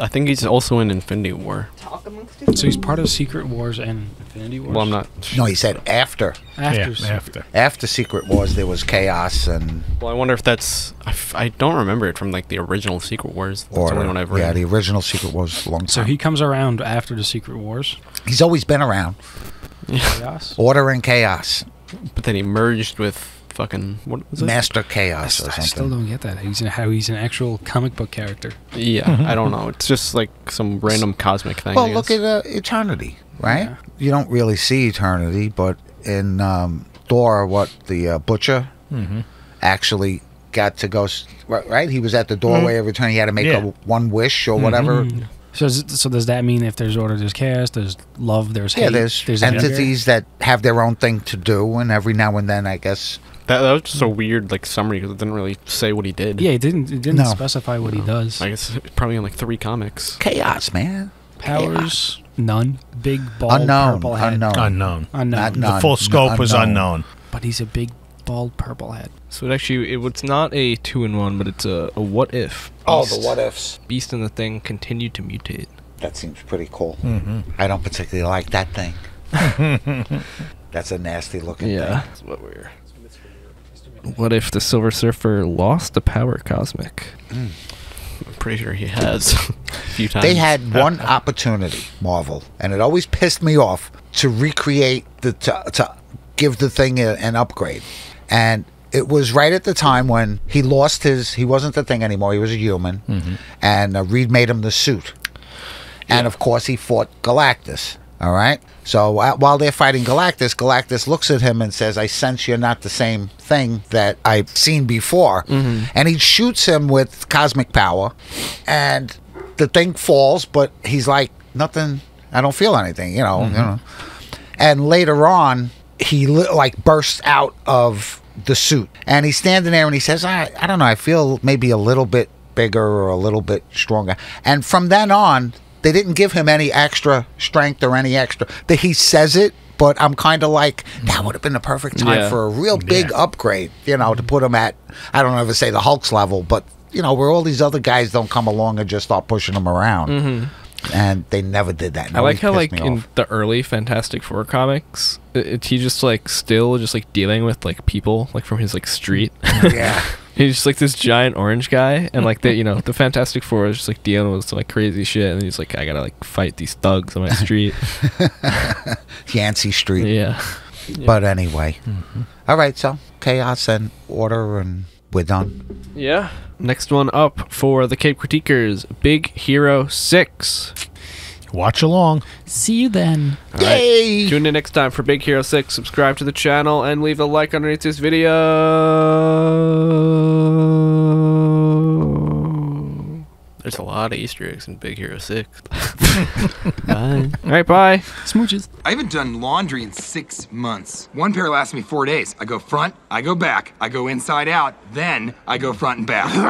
I think he's also in Infinity War. Talk amongst so he's part of Secret Wars and Infinity Wars? Well, I'm not... No, he said after. After. Yeah, after. After Secret Wars, there was chaos and... Well, I wonder if that's... I, f I don't remember it from, like, the original Secret Wars. That's or, the one I've read. Yeah, the original Secret Wars a long time. So he comes around after the Secret Wars? He's always been around. Chaos? Order and chaos. But then he merged with... Fucking what was it? Master Chaos. I, or something. I still don't get that. He's an, how he's an actual comic book character. Yeah, mm-hmm. I don't know. It's just like some random cosmic thing. Well, look at uh, Eternity, right? Yeah. You don't really see Eternity, but in um, Thor, what the uh, butcher mm-hmm. actually got to go right. He was at the doorway mm-hmm. of Eternity. He had to make yeah. a, one wish or mm-hmm. whatever. So, is, so does that mean if there's order, there's chaos, there's love, there's hate? Yeah, there's, there's entities anger? that have their own thing to do, and every now and then, I guess. That, that was just a weird like summary because it didn't really say what he did. Yeah, it didn't. It didn't no. specify what no. he does. I guess probably in like three comics. Chaos, man. Powers chaos. None. Big bald unknown, purple head. Unknown. Unknown. Unknown. Not the none. full scope unknown. was unknown. But he's a big bald purple head. So it actually it, it's not a two in one, but it's a, a what if. Beast. Oh, the what ifs. Beast and the Thing continue to mutate. That seems pretty cool. Mm-hmm. I don't particularly like that thing. That's a nasty looking yeah. thing. Yeah, that's what we're. What if the Silver Surfer lost the power cosmic? Mm. I'm pretty sure he has a few times. They had one opportunity, Marvel, and it always pissed me off, to recreate, the to, to give the Thing a, an upgrade. And it was right at the time when he lost his, he wasn't the Thing anymore, he was a human, mm-hmm. and uh, Reed made him the suit. Yeah. And of course he fought Galactus, all right? So uh, while they're fighting Galactus, Galactus looks at him and says, I sense you're not the same thing that I've seen before. Mm-hmm. And he shoots him with cosmic power. And the Thing falls, but he's like, nothing, I don't feel anything, you know. Mm-hmm. you know. And later on, he li like bursts out of the suit. And he's standing there and he says, I, I don't know, I feel maybe a little bit bigger or a little bit stronger. And from then on, they didn't give him any extra strength or any extra. That he says it, but I'm kind of like, that would have been the perfect time yeah. for a real big yeah. upgrade, you know, to put him at, I don't ever say the Hulk's level, but, you know, where all these other guys don't come along and just start pushing him around. Mm-hmm. And they never did that. No, I like how, like, in off. the early Fantastic Four comics, it, it, he just, like, still just, like, dealing with, like, people, like, from his, like, street. Yeah. He's just, like, this giant orange guy. And, like, the, you know, the Fantastic Four is just, like, dealing with some, like, crazy shit. And he's like, I gotta, like, fight these thugs on my street. Yancey Street. Yeah. yeah. But anyway. Mm-hmm. All right, so Chaos and Order, and we're done. Yeah. Next one up for the Caped Critiquers, Big Hero six. Watch along. See you then. All Yay! Right. Tune in next time for Big Hero six. Subscribe to the channel and leave a like underneath this video. There's a lot of Easter eggs in Big Hero six. Bye. All right, bye. Smooches. I haven't done laundry in six months. One pair lasts me four days. I go front, I go back, I go inside out, then I go front and back.